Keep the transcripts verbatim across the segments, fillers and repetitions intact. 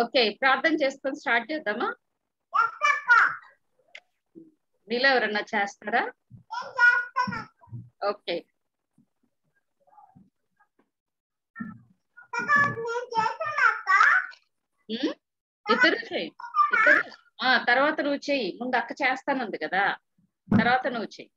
Okay ప్రార్థన చేసుకొని start చేద్దామా? మీలో ఎవరన్నా చేస్తారా? ఓకే ఇద్దరు చేయి, ఇద్దరు తర్వాత నువ్వు చెయ్యి. ముందు అక్క చేస్తానంది కదా, తర్వాత నువ్వు చెయ్యి.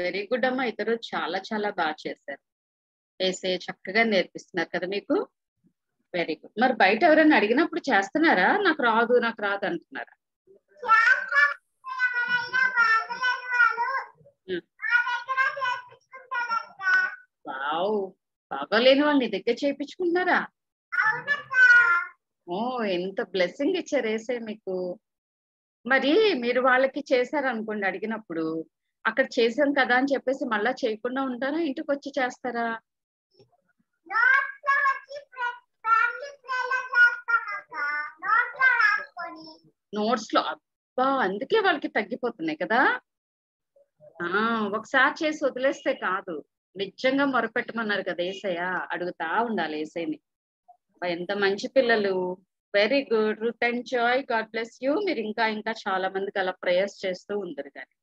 వెరీ గుడ్ అమ్మా, ఇద్దరు చాలా చాలా బాగా చేశారు. వేసే చక్కగా నేర్పిస్తున్నారు కదా మీకు, వెరీ గుడ్. మరి బయట ఎవరైనా అడిగినప్పుడు చేస్తున్నారా, నాకు రాదు నాకు రాదు అంటున్నారా? వావ్, బాగోలేని వాళ్ళు నీ దగ్గర చేయించుకుంటున్నారా? ఓ ఎంత బ్లెస్సింగ్ ఇచ్చారు వేసే మీకు. మరి మీరు వాళ్ళకి చేశారనుకోండి అడిగినప్పుడు, అక్కడ చేసాం కదా అని చెప్పేసి మళ్ళా చేయకుండా ఉంటారా, ఇంటికి వచ్చి చేస్తారా? నోట్స్ లో అబ్బా, అందుకే వాళ్ళకి తగ్గిపోతున్నాయి కదా. ఒకసారి చేసి వదిలేస్తే కాదు, నిజంగా మొరపెట్టమన్నారు కదా ఏసయ్య, అడుగుతా ఉండాలి ఏసయ్యని. ఎంత మంచి పిల్లలు, very good. Ruth and Joy, God bless you. మీరు ఇంకా ఇంకా చాలా మందికి అలా ప్రేయర్స్ చేస్తూ ఉంటారు కానీ.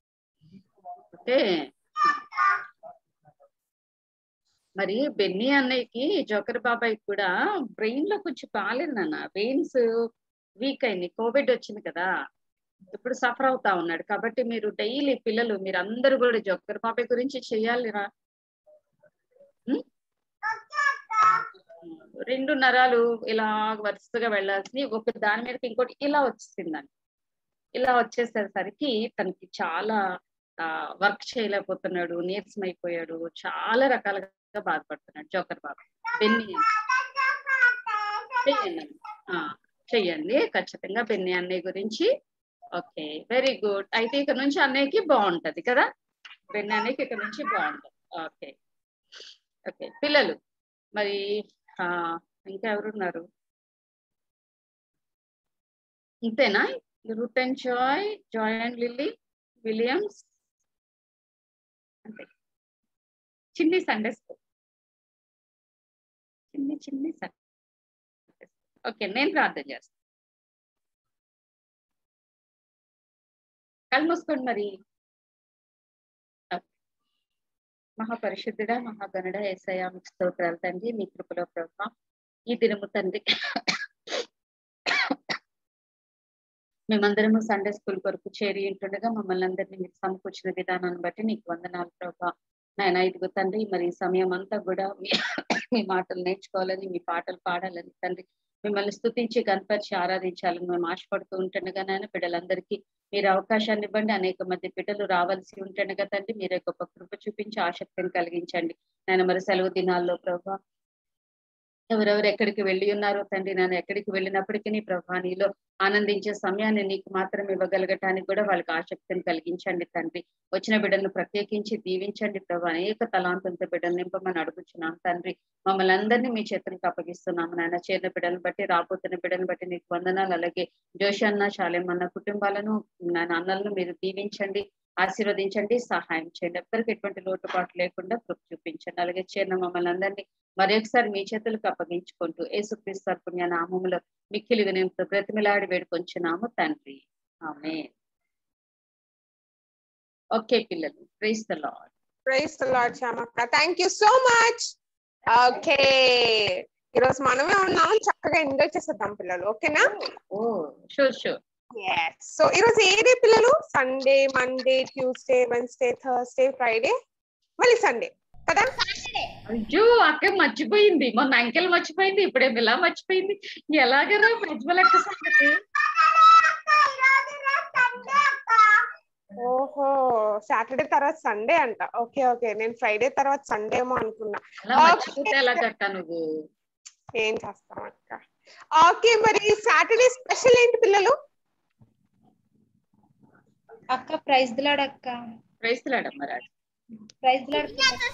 మరి బెన్నీ అన్నయ్యకి, జోకర్ బాబాయ్ కూడా బ్రెయిన్ లో కొంచెం బాగాలేదు నాన్న, వెయిన్స్ వీక్ అయింది, కోవిడ్ వచ్చింది కదా, ఇప్పుడు సఫర్ అవుతా ఉన్నాడు. కాబట్టి మీరు డైలీ పిల్లలు మీరందరూ కూడా జోకర్ బాబాయ్ గురించి చెయ్యాలిరా. రెండు నరాలు ఇలా వరుసగా వెళ్లాల్సి ఒక దాని మీద ఇంకోటి ఇలా వచ్చేసిందని, ఇలా వచ్చేసేసరికి తనకి చాలా ఆ వర్క్ చేయలేకపోతున్నాడు, నీరసం అయిపోయాడు, చాలా రకాలుగా బాధపడుతున్నాడు. జోకర్ బాబు బెన్నీ చెయ్యండి ఖచ్చితంగా బెన్నీ అన్నయ్య గురించి. Okay very good. అయితే ఇక నుంచి అన్నయ్యకి బాగుంటది కదా, బెన్నీ అన్నయ్యకి ఇక నుంచి బాగుంటది. ఓకే ఓకే పిల్లలు, మరి ఆ ఇంకా ఎవరున్నారు? ఇంతేనా? Ruth and Joy, Joy and Lily, Williams, Chinni Sunday school, Chinni Chinni Sunday school. Okay నేను ప్రార్థన చేస్తాను. కళ్ళు మూసుకోండి. మరి మహాపరిశుద్ధుడా మహాగణుడా యేసయ్య మీకు స్తోత్రాలు తండ్రి, మీ కృపలో ప్రభువా. ఈ దినము తండ్రి మేమందరము సండే స్కూల్ కొరకు చేరి ఉంటుండగా మమ్మల్ని అందరినీ మీకు సమకూర్చిన విధానాన్ని బట్టి నీకు వందనాలు ప్రభా. నాయన ఇదిగో తండ్రి, మరి సమయం అంతా కూడా మీ మాటలు నేర్చుకోవాలని, మీ పాటలు పాడాలని తండ్రి, మిమ్మల్ని స్తుతించి కనపరిచి ఆరాధించాలని మేము ఆశపడుతూ ఉంటుండగా నాయన, బిడ్డలందరికీ మీరు అవకాశాన్ని ఇవ్వండి. అనేక మంది బిడ్డలు రావాల్సి ఉంటుండగా తండ్రి, మీరే గొప్ప కృప చూపించి ఆసక్తిని కలిగించండి నాయన. మరి సెలవు దినాల్లో ప్రభా ఎవరెవరు ఎక్కడికి వెళ్ళి ఉన్నారో తండ్రి నాన్న, ఎక్కడికి వెళ్ళినప్పటికీ నీ ప్రభా నీలో ఆనందించే సమయాన్ని నీకు మాత్రం ఇవ్వగలగటానికి కూడా వాళ్ళకి ఆసక్తిని కలిగించండి తండ్రి. వచ్చిన బిడ్డలను ప్రత్యేకించి దీవించండి ప్రభా. అనేక తలాంతులతో బిడ్డలు నింపమని అడుగుతున్నాను తండ్రి. మమ్మల్ని అందరినీ మీ చేతులకు అప్పగిస్తున్నాము నాయన. చేరిన బిడ్డలను బట్టి, రాబోతున్న బిడ్డను బట్టి నీకు వందనాలు. అలాగే జోషి అన్న, శాలేమన్న కుటుంబాలను నాన్న అన్నలను మీరు దీవించండి. ఆశీర్వదించండి, సహాయం చేయండి. ఎవ్వరికి ఎటువంటి లోటుపాటు లేకుండా కృప చూపించండి. అలాగే చిన్న మమ్మల్ని అందరినీ మరొకసారి మీ చేతులకు అప్పగించుకుంటూ యేసుక్రీస్తు పుణ్య నామములో మిక్కిలి వినయంతో బ్రతిమిలాడి వేడుకొంచున్నాము తండ్రి, ఆమేన్. ఓకే పిల్లలు, praise the lord. Praise the lord శామక్క, థాంక్యూ సో మచ్. ఓకే, ఈ రోజు మనమే ఉన్నాము, చక్కగా ఎంజాయ్ చేసేద్దాం పిల్లలు, ఓకేనా? ఓ షూర్ షూర్. సో ఈరోజు ఏ డే పిల్లలు? Sunday, Monday, Tuesday, Wednesday, Thursday, Friday, మళ్ళీ సండే కదా. అయ్యో అక్క మర్చిపోయింది, మొన్న అంకెల్ మర్చిపోయింది, ఇప్పుడే ఇలా మర్చిపోయింది. ఎలాగరా ప్రజ్వల్ అక్క సంగతి? ఓహో, సాటర్డే తర్వాత సండే అంట. ఓకే ఓకే, నేను ఫ్రైడే తర్వాత సండే ఏమో అనుకున్నా. నువ్వు ఏం చేస్తావు అక్క? ఓకే, మరి సాటర్డే స్పెషల్ ఏంటి పిల్లలు? అక్క ప్రైజ్ ది లార్డ్ అక్క. ప్రైజ్ ది లార్డ్ అమ్మ. Raj praise the lord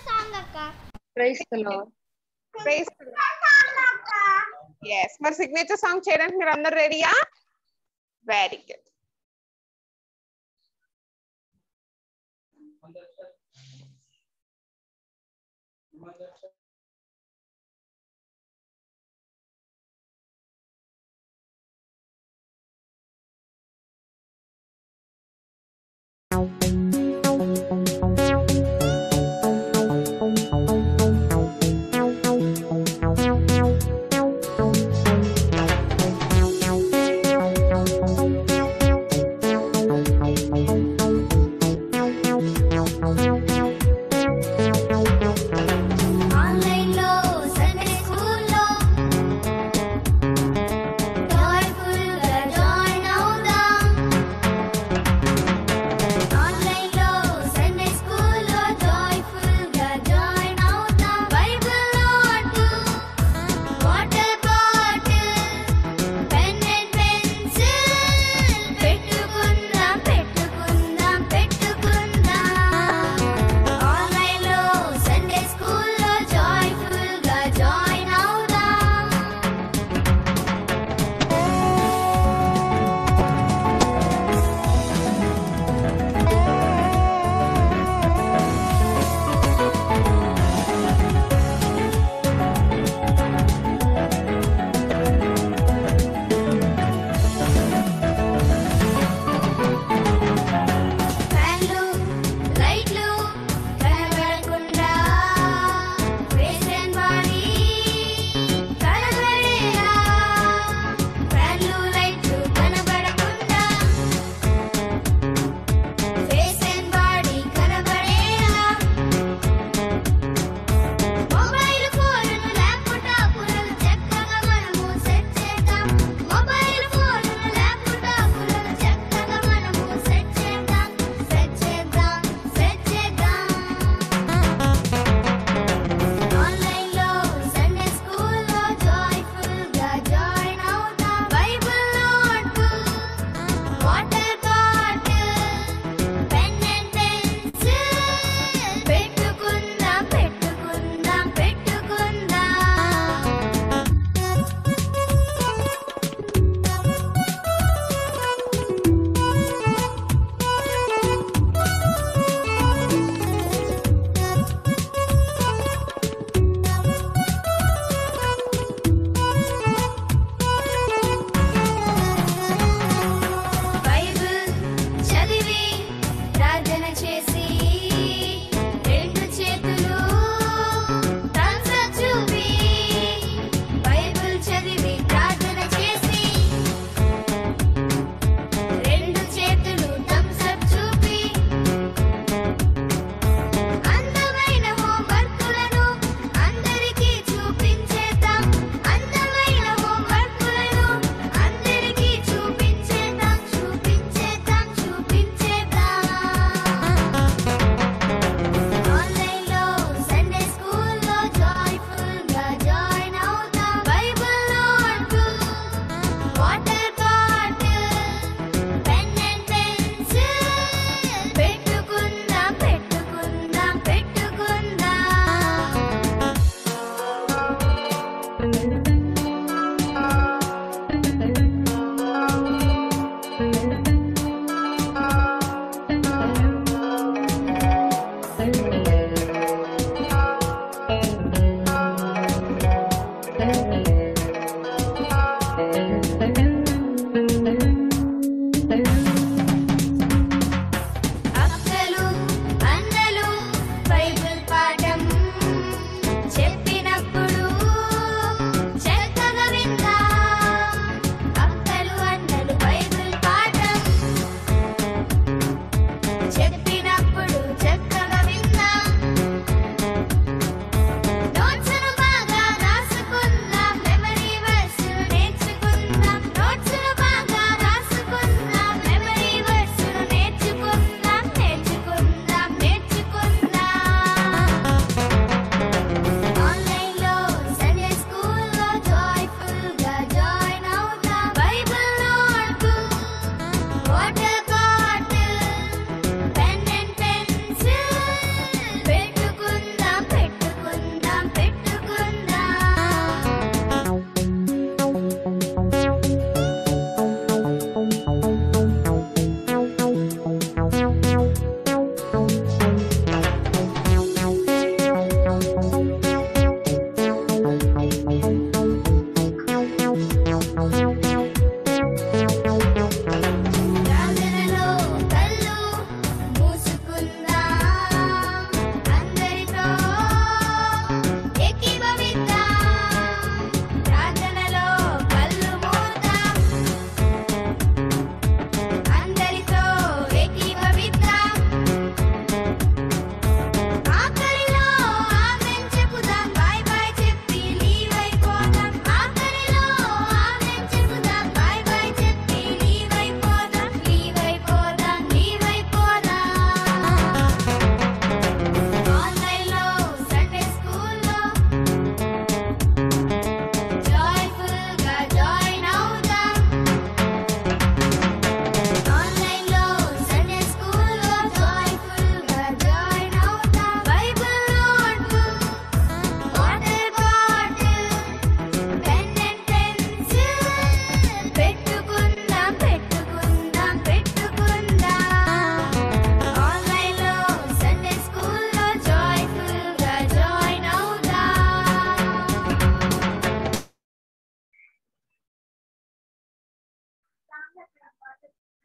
song అక్క. Praise the lord. Praise the lord. yes, మరి సిగ్నేచర్ సాంగ్ చేయడానికి మీరు అందరూ రెడీయా? Very good. I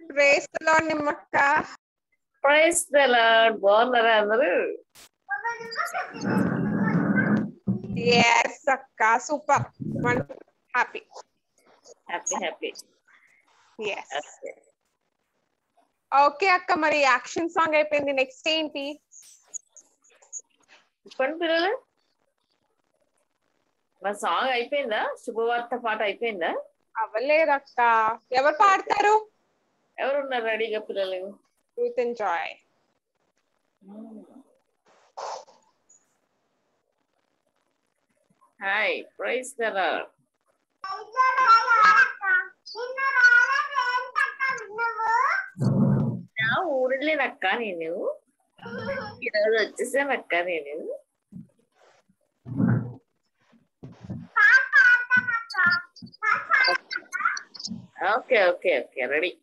Praise the Lord, Nimakka. Praise the Lord, Bollaravaru. Yes, Akka, super. One, happy. Happy, happy. Yes. Okay, okay Akka, my reaction song I played the next day in P. What did my song I played the Shubhavartha part I played the. Avale Akka. You ever part that? Everyone ready to play. Truth and joy. Hi, praise the Lord. Now, only nakani new. You know, just a nakani new. Okay, okay, okay, ready.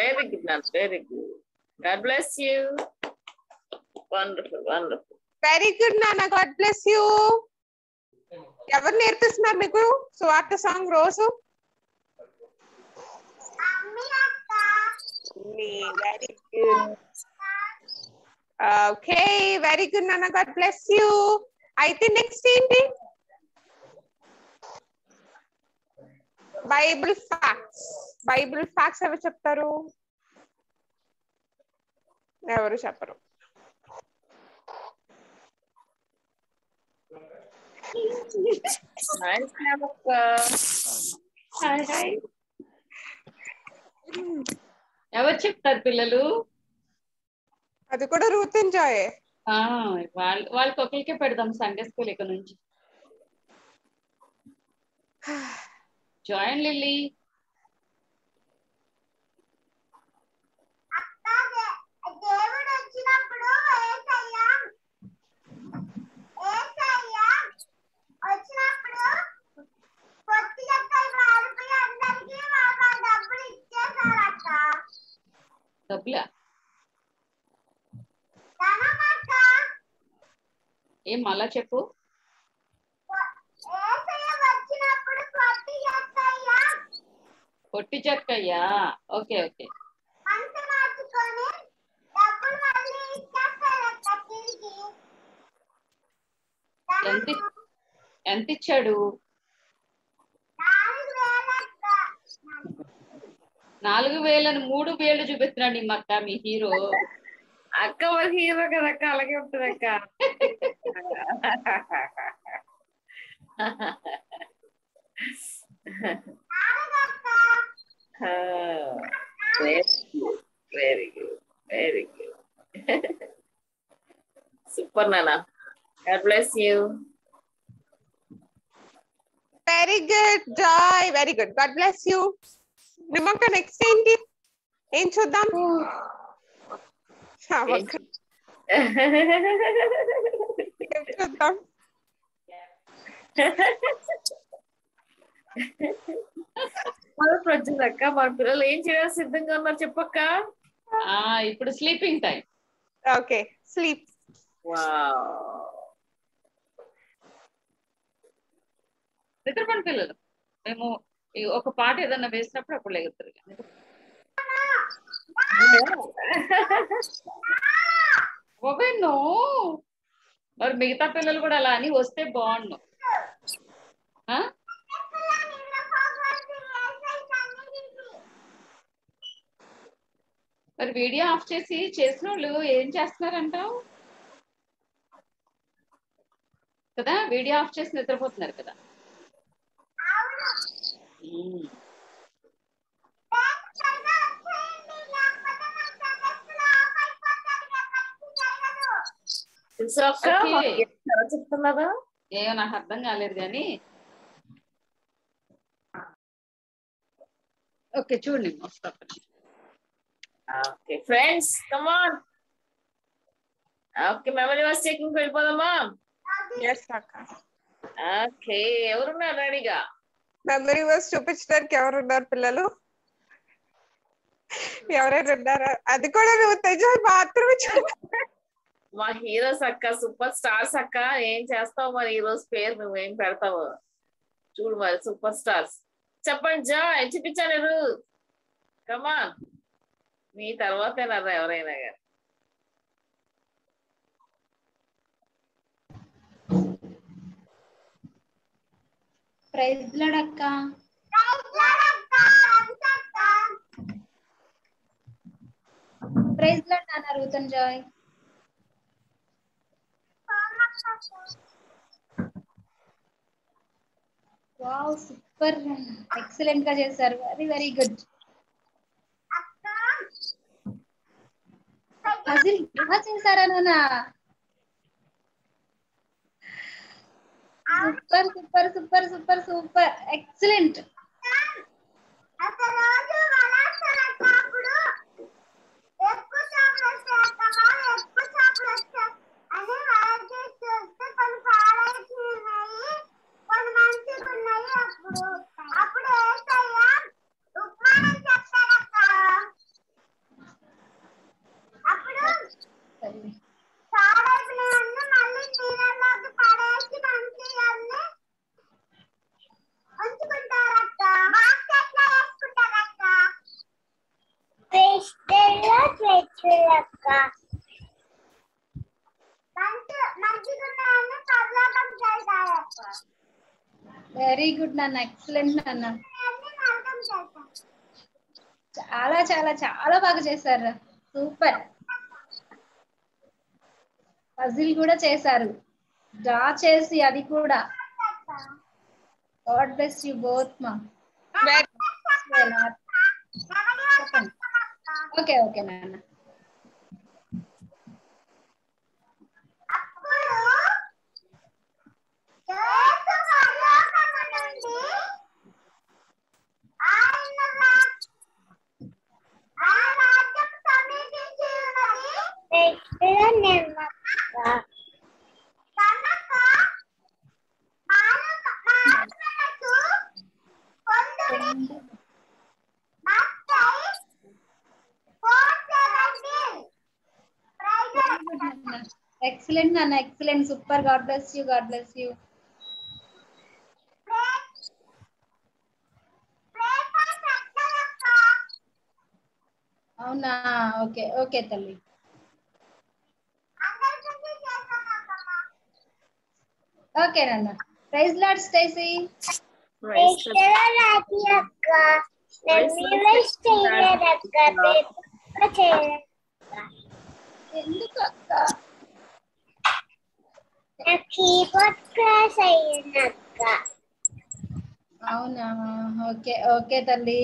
Very good, very good. God bless you. Wonderful, wonderful. Very good, Nana. God bless you. Ever near this, Nana Guru? So, after song, Rosu? Very good. Okay, very good, Nana. God bless you. I think next thing. Bible facts. Bible facts ever chaptaru. Ever chaptaru. Nice, Navaka. Hi, hi. Ever chaptaru, Pillalu. Adi kuda Ruth enjoy. Ah, val val couple ke pedam Sunday school ekonunchi. Join Lily. Em mala cheppu. Kotti Jakkayya. Okay, okay. Enti enti chadu. Nalugu velanu moodu velu chupistunnadi makka mi hero. Akka var hero kada akka alage untadu akka. Oh, very good, very good, very good. Super, Nana. God bless you. Very good, Joy. Very good. God bless you. Nimakka next enti em chuddam. Avaka. Em chuddam. Sleeping time. Okay, sleep. Wow. ఒక పాట ఏదైనా వేసినప్పుడు అప్పుడు లేగుతారు. ఓవేను మరి మిగతా పిల్లలు కూడా అలా అని వస్తే బాగుండు. మరి వీడియో ఆఫ్ చేసి చేసిన వాళ్ళు ఏం చేస్తున్నారంటావు కదా, వీడియో ఆఫ్ చేసి నిద్రపోతున్నారు కదా. ఏమో నాకు అర్థం కాలేదు కానీ ఓకే చూడండి. Okay friends, come on. Okay, Mamani was taking care of the mom. Yes akka. Okay, evaru unnaru ready ga? Mamani was chupichtar ki evaru unnaru pillalu? Evarairu unnara? Adi kuda nu teja maatrame chupu. Ma heroes akka, superstars akka, em chestavu mari ee roju pair nu em pedtavu? Chudu mari superstars. Chappan joy chupichaleru. Come on. మీ తర్వాతే నరా ఎవరైనా గారు praise lord అక్క. Praise lord నాన్న Ruth and Joy. Wow super excellent గా చేశారు. Very very good. అజిల్ బాగా చేశారా నాన్న? Super super super super super excellent. Very good నాన్న, ఎక్సలెంట్ నాన్న. చాలా చాలా చాలా బాగా చేశారు. సూపర్. పజిల్ కూడా చేశారు, డ్రా చేసి అది కూడా. గాడ్ బ్లెస్ యు బోత్ మా. ఓకే ఓకే నాన్న. Excellent Nana, excellent, super. God bless you, God bless you. అవునా? ఓకే ఓకే తల్లి. ఓకే నాన్న. Praise lord Stacy. Praise lord అక్క. నేను స్టేసీ అక్క పేపర్ చేయ. ఎందుకు అక్క? నా కీబోర్డ్ క్లాస్ అయ్యింది అక్క. అవునా? ఓకే ఓకే తల్లి.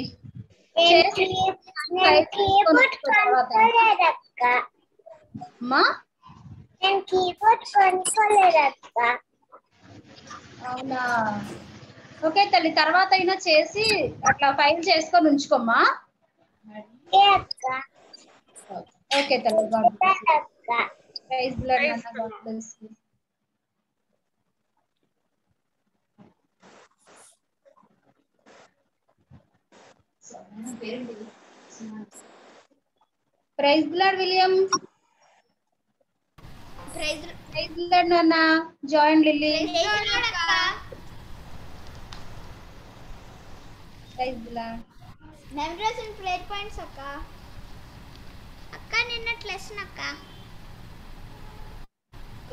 అవునా? ఓకే తల్లి, తర్వాత అయినా చేసి అట్లా ఫైల్ చేసుకొని ఉంచుకోమ్మా. ఓకే తల్లి. Praise blood William. Praise praise blood నాన్న. Joy and Lily. సబ్స్క్రైబ్ ఇలా మెమరీస్ ఇన్ ప్లేట్ పాయింట్స్ అక్క అక్క నిన్న లెసన్ అక్క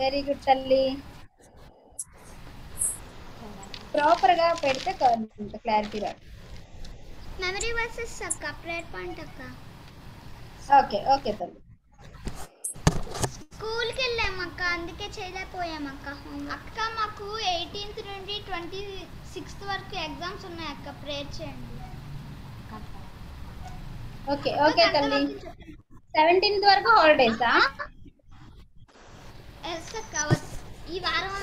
వెరీ గుడ్ తల్లి ప్రాపర్ గా పెడితే కరెక్ట్ క్లారిటీ రా మెమరీ వర్సెస్ అక్క ప్లేట్ పాయింట్ అక్క ఓకే ఓకే తల్లి स्कूल के लिए मक्का अंधके चेला पोया मक्का अक्का माकू eighteenth నుండి twenty-sixth వరకు ఎగ్జామ్స్ ఉన్నాయి అక్క ప్రేయర్ చేయండి ఓకే ఓకే తల్లి seventeenth వరకు హాలిడేసా yes అక్క ఈ వారం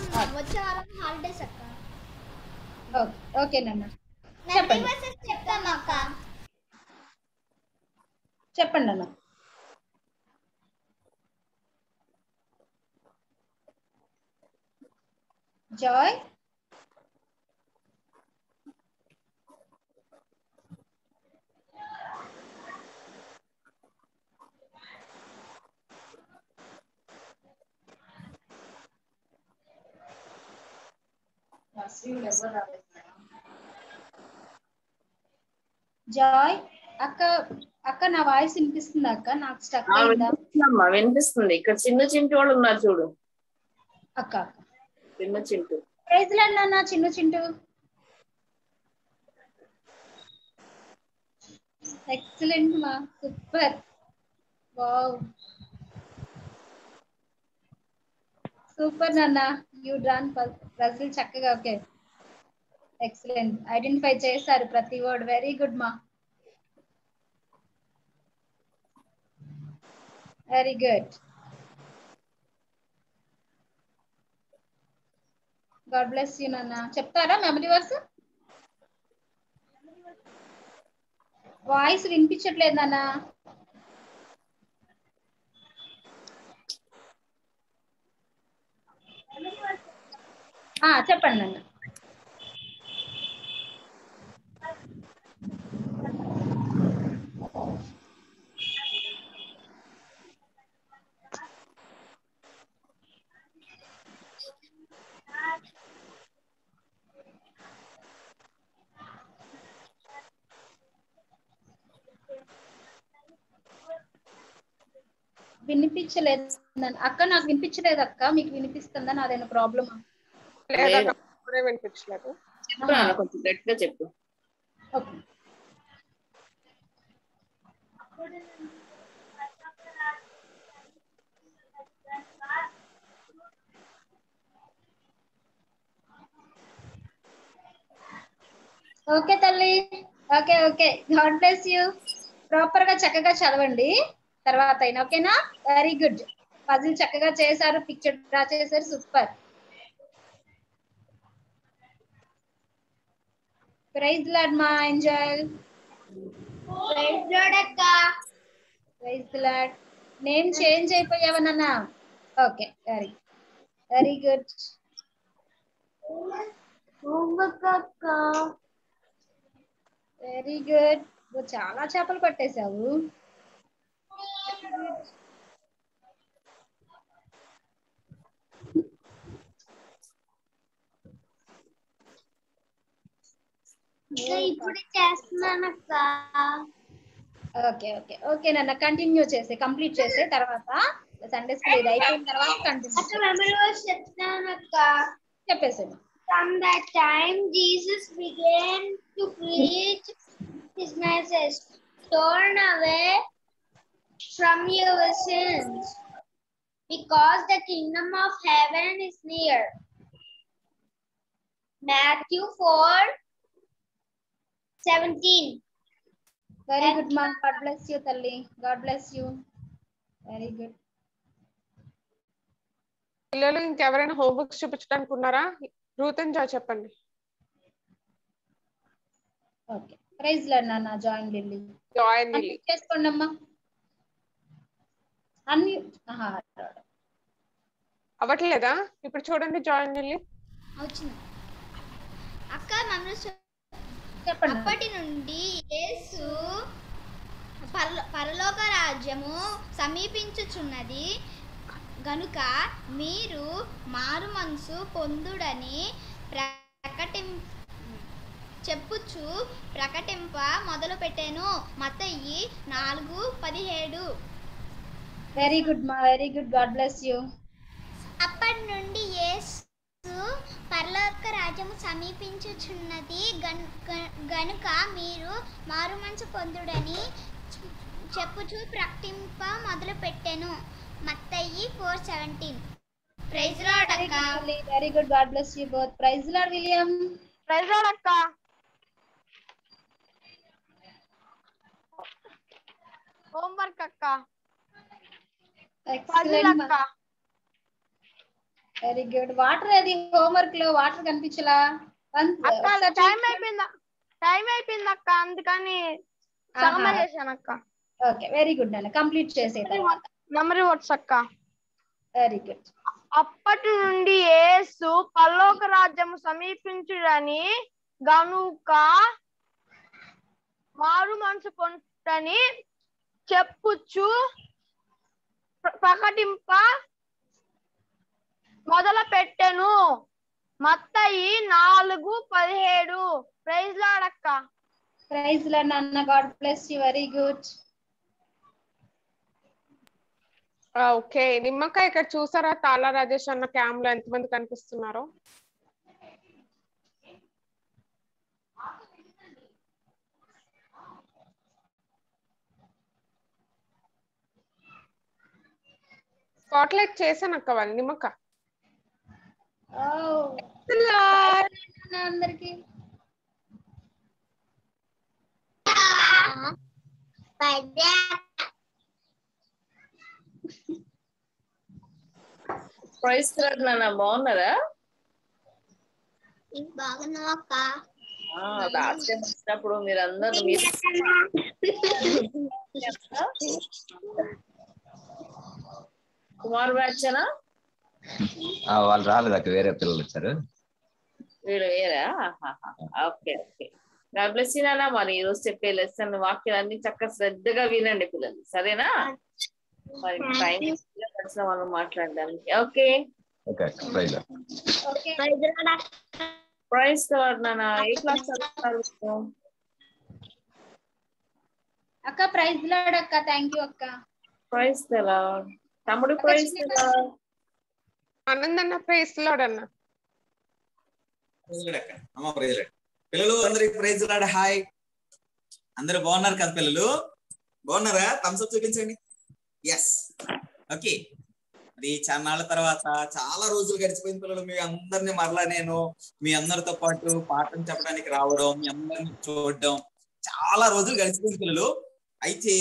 వచ్చే వారం హాలిడేస్ అక్క ఓకే ఓకే నాన్న చెప్పండి నేను చెప్తాను అక్క చెప్పండి నాన్న जॉय जॉय अक्का अक्का ना वाइस इनिपिस्तुंदा अक्का नाक स्टक अयिंदा अम्मा विनिपिस्तुंदी इक्कड चिन्न चिंटू वाळ्ळु उन्नारु चूडु अक्का చిన్న చింటు ప్రైజ్ లన్న చిన్న చింటు ఎక్సలెంట్ మా సూపర్ వావ్ సూపర్ నాన్న యు డ్రాన్ పజిల్ చక్కగా ఓకే ఎక్సలెంట్ ఐడెంటిఫై చేశారు ప్రతి వర్డ్ వెరీ గుడ్ మా very good God bless you Nana. చెప్తారా మెమరీ వర్స్ వాయిస్ వినిపించట్లేదు Nana. ఆ చెప్పండి Nana. వినిపించలేదు అక్క నాకు వినిపించలేదు అక్క మీకు వినిపిస్తుందా నాదేన ప్రాబ్లమా లేదు అక్క కూడా వినిపించలేదు చెప్తాను కొంచెం గట్టిగా చెప్పు ఓకే ఓకే తల్లి okay okay God bless you proper గా చక్కగా చదవండి తర్వాత అయినా ఓకేనా వెరీ గుడ్ పజిల్ చక్కగా చేశారు పిక్చర్ డ్రా చేశారు సూపర్ ప్రైజ్ లార్డ్ మా ఏంజెల్ ప్రైజ్ లార్డ్ అక్క ప్రైజ్ లార్డ్ నేమ్ చేంజ్ అయిపోయావా నాన్న okay very very good homework అక్క వెరీ గుడ్ నువ్వు చాలా చేపలు పట్టేశావు कंटिन्यू कंप्लीट तरह Sunday school continue From your sins, because the kingdom of heaven is near. Matthew four seventeen. Very and good, ma'am. God bless you, Talli. God bless you. Very good. పిల్లలు ఇంకెవరైనా homework చూపించడానికి ఉన్నారా? Ruth and Joy చెప్పండి. Okay. Praise Lord, Nana. Join Lily. Join Lily. చేసుకోండి అమ్మా. అన్ని ఆహా అవట్లేదా ఇప్పుడు చూడండి జాయిన్ చేయండి అవుతుంది అక్క మెమరీస్ చెప్పండి అప్పటి నుండి యేసు పరలోక రాజ్యము సమీపించుచున్నది గనుక మీరు మారుమనసు పొందుడని ప్రకటిం చెప్పుచు ప్రకటింప మొదలుపెట్టెను. మత్తయి నాలుగు పదిహేడు. వెరీ గుడ్ మా, very good. God bless you. అప్పటి నుండి యేసు పరలోక రాజ్యము సమీపించుచున్నది గనుక మీరు మారుమనసు పొందుడని చెప్పుచు ప్రకటింప మొదలుపెట్టెను. మత్తయి నాలుగు పదిహేడు. Praise Lord Akka. Very good. God bless you both. Praise Lord William. Praise Lord Akka. Homework Akka. Excellent Akka. Very good. Water adi homework lo water kanpichala. Akka time ayipinda. Time ayipinda Akka. Andukani sagama chesanu Akka. Okay. Very good Nana. Complete chese tarvata. Memory words Akka. Very good. అప్పటి నుండి యేసు పరలోక రాజ్యము సమీపించుడని గనుక మారు మనసు పొందుటని చెప్పుచు ప్రకటింప మొదలు పెట్టెను. మత్తయి నాలుగు పదిహేడు. ప్రైజ్ లార్డ్ అక్క. ప్రైజ్ లార్డ్ నాన్న. God bless you. Very good. Okay నిమ్మకాయ ఇక్కడ చూసారా తాలా రాజేష్ అన్న క్యాంప్ లో ఎంతమంది కనిపిస్తున్నారు? స్పాట్లైట్ చేశాను అక్క వాళ్ళు నిమ్మక. అందరికి ప్రైస్ లార్డ్ నాన్న. బాగున్నారా? లాస్ట్ టైం వచ్చినప్పుడు మీరందరూ కుమార్ బ్యాచ్నా? వాళ్ళు రాలేదక్క, వేరే పిల్లలు వచ్చారు. వీళ్ళు వేరా? Okay okay. God bless you నాన్న. మరి ఈ రోజు చెప్పే లెసన్ వాక్యాలన్నీ చక్కగా శ్రద్ధగా వినండి పిల్లలు, సరేనా? మాట్లాడడానికి ఓకే ప్రైస్ నాన్న. ఏ క్లాస్ చదువుతున్నారు అక్క? ప్రైజ్ లార్డ్ అక్క. థ్యాంక్ యూ అక్క. ప్రైజ్ లార్డ్ తమ్ముడు. ప్రైజ్ లార్డ్ ఆనంద్ అన్న. ప్రైజ్ లార్డ్ అన్న. ప్రైజ్ లార్డ్ అక్క. అమ్మ ప్రైజ్ లార్డ్. పిల్లలు అందరికి ప్రైజ్ లార్డ్. హాయ్ అందరూ బాగున్నారు కదా? పిల్లలు బాగున్నారా? థమ్స్ అప్ చూపించండి. Yes okay. మరి చాలా తర్వాత చాలా రోజులు గడిచిపోయిన పిల్లలు, మీ అందరినీ మరలా నేను మీ అందరితో పాటు పాఠం చెప్పడానికి రావడం, మీ అందరిని చూడడం, చాలా రోజులు గడిచిపోయిన పిల్లలు. అయితే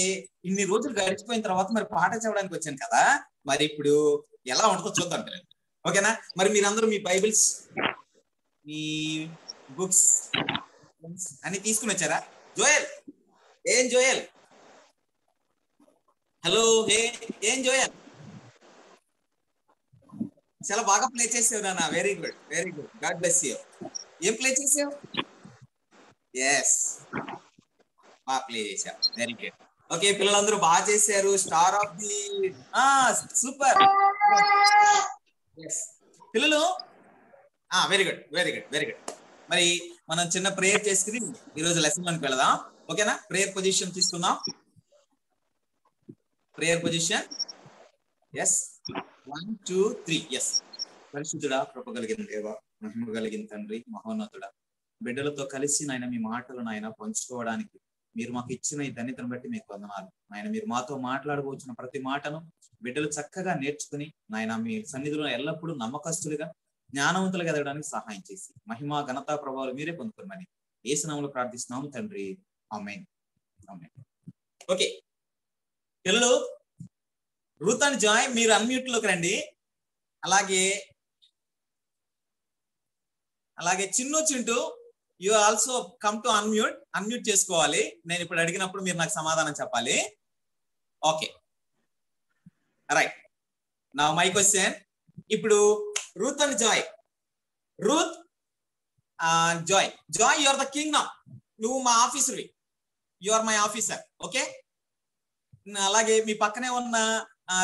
ఇన్ని రోజులు గడిచిపోయిన తర్వాత మరి పాఠం చెప్పడానికి వచ్చాను కదా, మరి ఇప్పుడు ఎలా ఉంటుందో చూద్దాం పిల్లలు, ఓకేనా? మరి మీరందరూ మీ బైబిల్స్, మీ బుక్స్ అన్ని తీసుకుని వచ్చారా? జోయల్ ఏం జోయల్? హలో హే ఏం జోయల్? చాలా బాగా ప్లే చేసావు నాన్న. Very good very good. God bless you. ఏం ప్లే చేసావు? ఎస్ బాగా ప్లే చేసావు. Very good. ఓకే పిల్లలందరూ బాగా చేశారు. స్టార్ ఆఫ్ ది సూపర్ పిల్లలు. Very good very good very good. మరి మనం చిన్న ప్రేయర్ చేసుకుని ఈరోజు లెసన్ లోకి వెళదాం, ఓకేనా? ప్రేయర్ పొజిషన్ తీసుకుందాం. Prayer position. Yes one two three. Yes పరిశుద్ధుడా, కృప కలిగిన దేవా, మహిమ కలిగిన తండ్రి, మహోన్నతుడా, బిడ్డలతో కలిసి నాయన మీ మాటలు నాయన పంచుకోవడానికి మీరు మాకు ఇచ్చిన ఈ ధన్యతను బట్టి మీకు వందనాలు నాయన. మీరు మాతో మాట్లాడబోచిన ప్రతి మాటను బిడ్డలు చక్కగా నేర్చుకుని నాయన మీ సన్నిధిలో ఎల్లప్పుడూ నమ్మకస్తులుగా జ్ఞానవంతులుగా ఎదగడానికి సహాయం చేసి మహిమ ఘనతా ప్రభావాలు మీరే పొందుకోమని యేసు నామములో ప్రార్థిస్తున్నాము తండ్రి. Amen amen. ఓకే పిల్లలు, రూత్ అండ్ జాయ్ మీరు అన్మ్యూట్ లోకి రండి. అలాగే అలాగే Chinnu Chintu you also come to unmute. Unmute చేసుకోవాలి. నేను ఇప్పుడు అడిగినప్పుడు మీరు నాకు సమాధానం చెప్పాలి, ఓకే? రైట్. నా మై క్వశ్చన్ ఇప్పుడు Ruth and Joy. Ruth Joy Joy you are the king now. నువ్వు మా ఆఫీసర్వి. You are my officer, okay? అలాగే మీ పక్కనే ఉన్న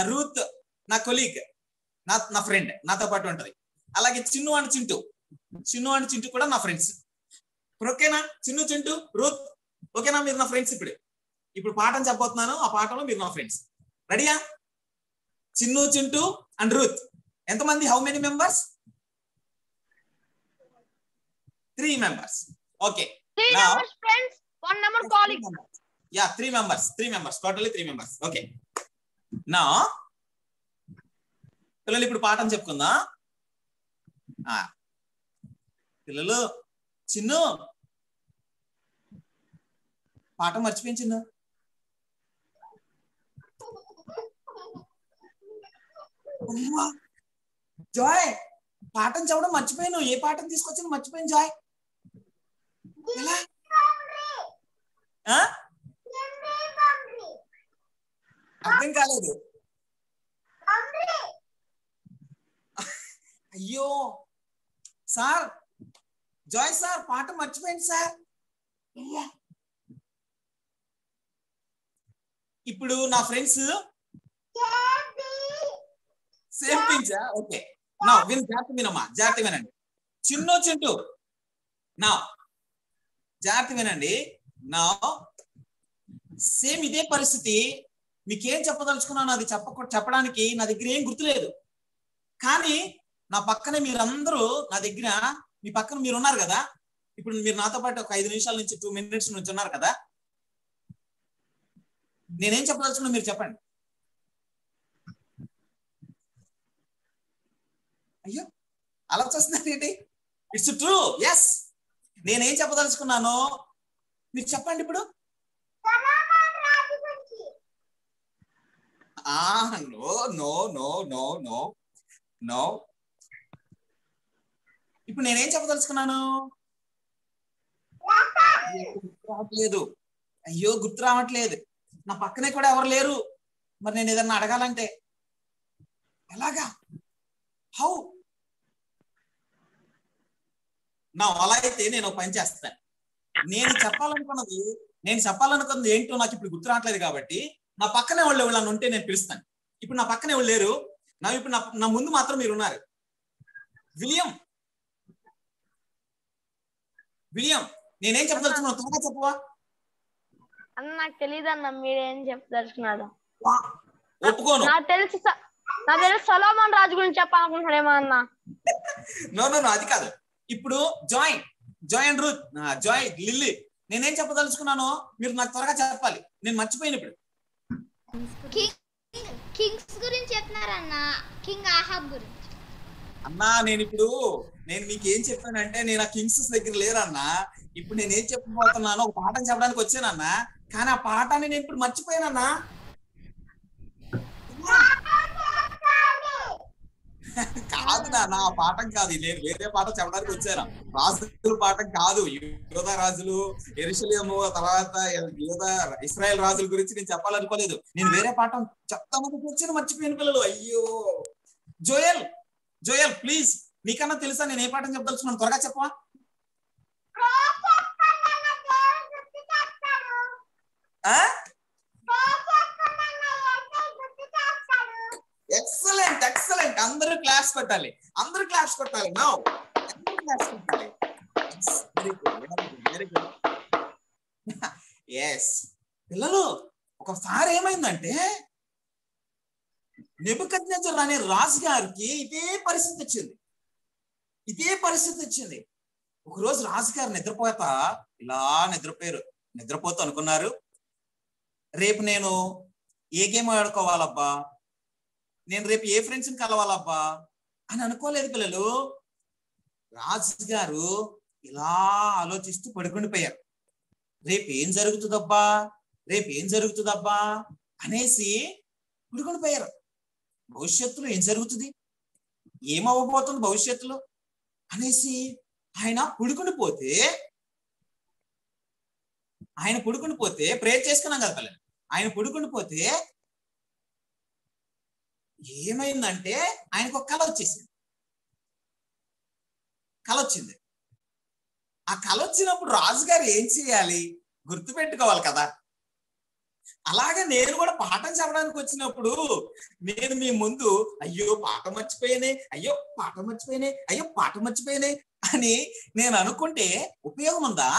రూత్ నా కొలీగ్, నా నా ఫ్రెండ్, నాతో పాటు ఉంటది. అలాగే చిన్ను అండ్ చింటూ చిన్ను అండ్ చింటూ కూడా నా ఫ్రెండ్స్. ఇప్పుడు ఓకేనా చిన్న చింటూ రూత్ ఓకేనా మీరు నా ఫ్రెండ్స్ ఇప్పుడు ఇప్పుడు పాఠం చెప్పబోతున్నాను ఆ పాఠంలో మీరు నా ఫ్రెండ్స్ రెడీయా చిన్న చింటూ అండ్ రూత్ ఎంత మంది how many members three members okay three now members friends one number colleagues yeah three members three members totally three members okay now పిల్లలు ఇప్పుడు పాఠం చెప్పుకుందా ఆ పిల్లలు చిన్ను పాఠం మర్చిపోయింది చిన్ను జాయ్ పాఠం చదవడం మర్చిపోయాను ఏ పాఠం తీసుకొచ్చాను మర్చిపోయాను జాయ్ ఎలా అర్థం కాలేదు అయ్యో సార్ జాయ్ సార్ పాఠం మర్చిపోయింది సార్ ఇప్పుడు నా friends same thing sir okay నా విన్ జాతి వినమ్మా జాతి వినండి చిన్న చింటూ నా జాతి వినండి నా సేమ్ ఇదే పరిస్థితి మీకేం చెప్పదలుచుకున్నాను అది చెప్ప చెప్పడానికి నా దగ్గర ఏం గుర్తులేదు కానీ నా పక్కనే మీరందరూ నా దగ్గర మీ పక్కన మీరు ఉన్నారు కదా ఇప్పుడు మీరు నాతో పాటు ఒక ఐదు నిమిషాల నుంచి టూ మినిట్స్ నుంచి ఉన్నారు కదా నేనేం చెప్పదలుచుకున్నా మీరు చెప్పండి అయ్యో అలా చూస్తున్నారు ఏంటి ఇట్స్ ట్రూ ఎస్ నేనేం చెప్పదలుచుకున్నాను మీరు చెప్పండి ఇప్పుడు ఆ no no no no no no ఇప్పుడు నేనేం చెప్పదలుచుకున్నాను రావట్లేదు అయ్యో గుర్తు రావట్లేదు నా పక్కనే కూడా ఎవరు లేరు మరి నేను ఏదన్నా అడగాలంటే ఎలాగా హౌ నా అలా అయితే నేను పని చేస్తాను నేను చెప్పాలనుకున్నది నేను చెప్పాలనుకున్నది ఏంటో నాకు ఇప్పుడు గుర్తు రావట్లేదు కాబట్టి నా పక్కనే వాళ్ళు ఎవరు ఉంటే నేను పిలుస్తాను ఇప్పుడు నా పక్కనే వాళ్ళు లేరు నా ఇప్పుడు నా ముందు మాత్రం మీరు ఉన్నారు విలియం విలియం నేనేం చెప్పదలుచుకున్నాను త్వరగా చెప్పవా అన్న నాకు తెలియదు అన్న మీరేం చెప్పదలుచుకున్నారు ఒప్పుకోను నాకు తెలుసు నాకు తెలుసు సలోమన్ రాజు గురించి చెప్పాలనుకుంటున్నాడేమో అన్న నో నో అది కాదు ఇప్పుడు Joy Joy and Ruth Joy Lily నేనేం చెప్పదలుచుకున్నాను మీరు నాకు త్వరగా చెప్పాలి నేను మర్చిపోయాను ఇప్పుడు కింగ్స్ గురించి చెప్తున్నారన్న కింగ్ అహాబ్ గురించి అన్నా నేను ఇప్పుడు నేను మీకు ఏం చెప్పానంటే నేను ఆ కింగ్స్ దగ్గర లేరన్నా ఇప్పుడు నేను ఏం చెప్పబోతున్నాను ఒక పాఠం చెప్పడానికి వచ్చానన్నా కానీ ఆ పాఠాన్ని నేను ఇప్పుడు మర్చిపోయానన్నా కాదు నా పాఠం కాదు నేను వేరే పాఠం చెప్పడానికి వచ్చాను రాజుల పాఠం కాదు యూదా రాజులు యెరూషలేము తర్వాత యూదా ఇశ్రాయేల్ రాజుల గురించి నేను చెప్పాలనుకోలేదు నేను వేరే పాఠం చెప్తామని వచ్చాను మర్చిపోయాను పిల్లలు అయ్యో జోయల్ జోయల్ ప్లీజ్ నీకన్నా తెలుసా నేను ఏ పాఠం చెప్పదలుచుకున్నాను త్వరగా చెప్పవా ఎక్సలెంట్ ఎక్సలెంట్ అందరూ క్లాస్ కొట్టాలి అందరూ క్లాస్ కొట్టాలి నౌ అందరూ క్లాస్ కొట్టాలి very good very good yes పిల్లలు ఒకసారి ఏమైందంటే నెబుకద్నెజర్ అనే రాజు గారికి ఇదే పరిస్థితి వచ్చింది ఇదే పరిస్థితి వచ్చింది ఒకరోజు రాజు గారు నిద్రపోతా ఇలా నిద్రపోయారు నిద్రపోతా అనుకున్నారు రేపు నేను ఏ గేమ్ ఆడుకోవాలబ్బా నేను రేపు ఏ ఫ్రెండ్స్ని కలవాలబ్బా అని అనుకోలేదు పిల్లలు రాజు గారు ఇలా ఆలోచిస్తూ పడుకుండిపోయారు రేపు ఏం జరుగుతుందబ్బా రేపు ఏం జరుగుతుందబ్బా అనేసి పడుకుండిపోయారు భవిష్యత్తులో ఏం జరుగుతుంది ఏమవ్వబోతుంది భవిష్యత్తులో అనేసి ఆయన పుడుకుని పోతే ఆయన పుడుకుని పోతే ప్రేయర్ చేసుకున్నాం కదా పిల్లలు ఆయన పుడుకుని పోతే ఏమైందంటే ఆయనకు ఒక కళ వచ్చేసింది కళ వచ్చింది ఆ కళ వచ్చినప్పుడు రాజుగారు ఏం చేయాలి గుర్తుపెట్టుకోవాలి కదా అలాగే నేను కూడా పాఠం చెప్పడానికి వచ్చినప్పుడు నేను మీ ముందు అయ్యో పాఠం మర్చిపోయానే అయ్యో పాఠం మర్చిపోయానే అయ్యో పాఠం మర్చిపోయానే అని నేను అనుకుంటే ఉపయోగం ఉందా?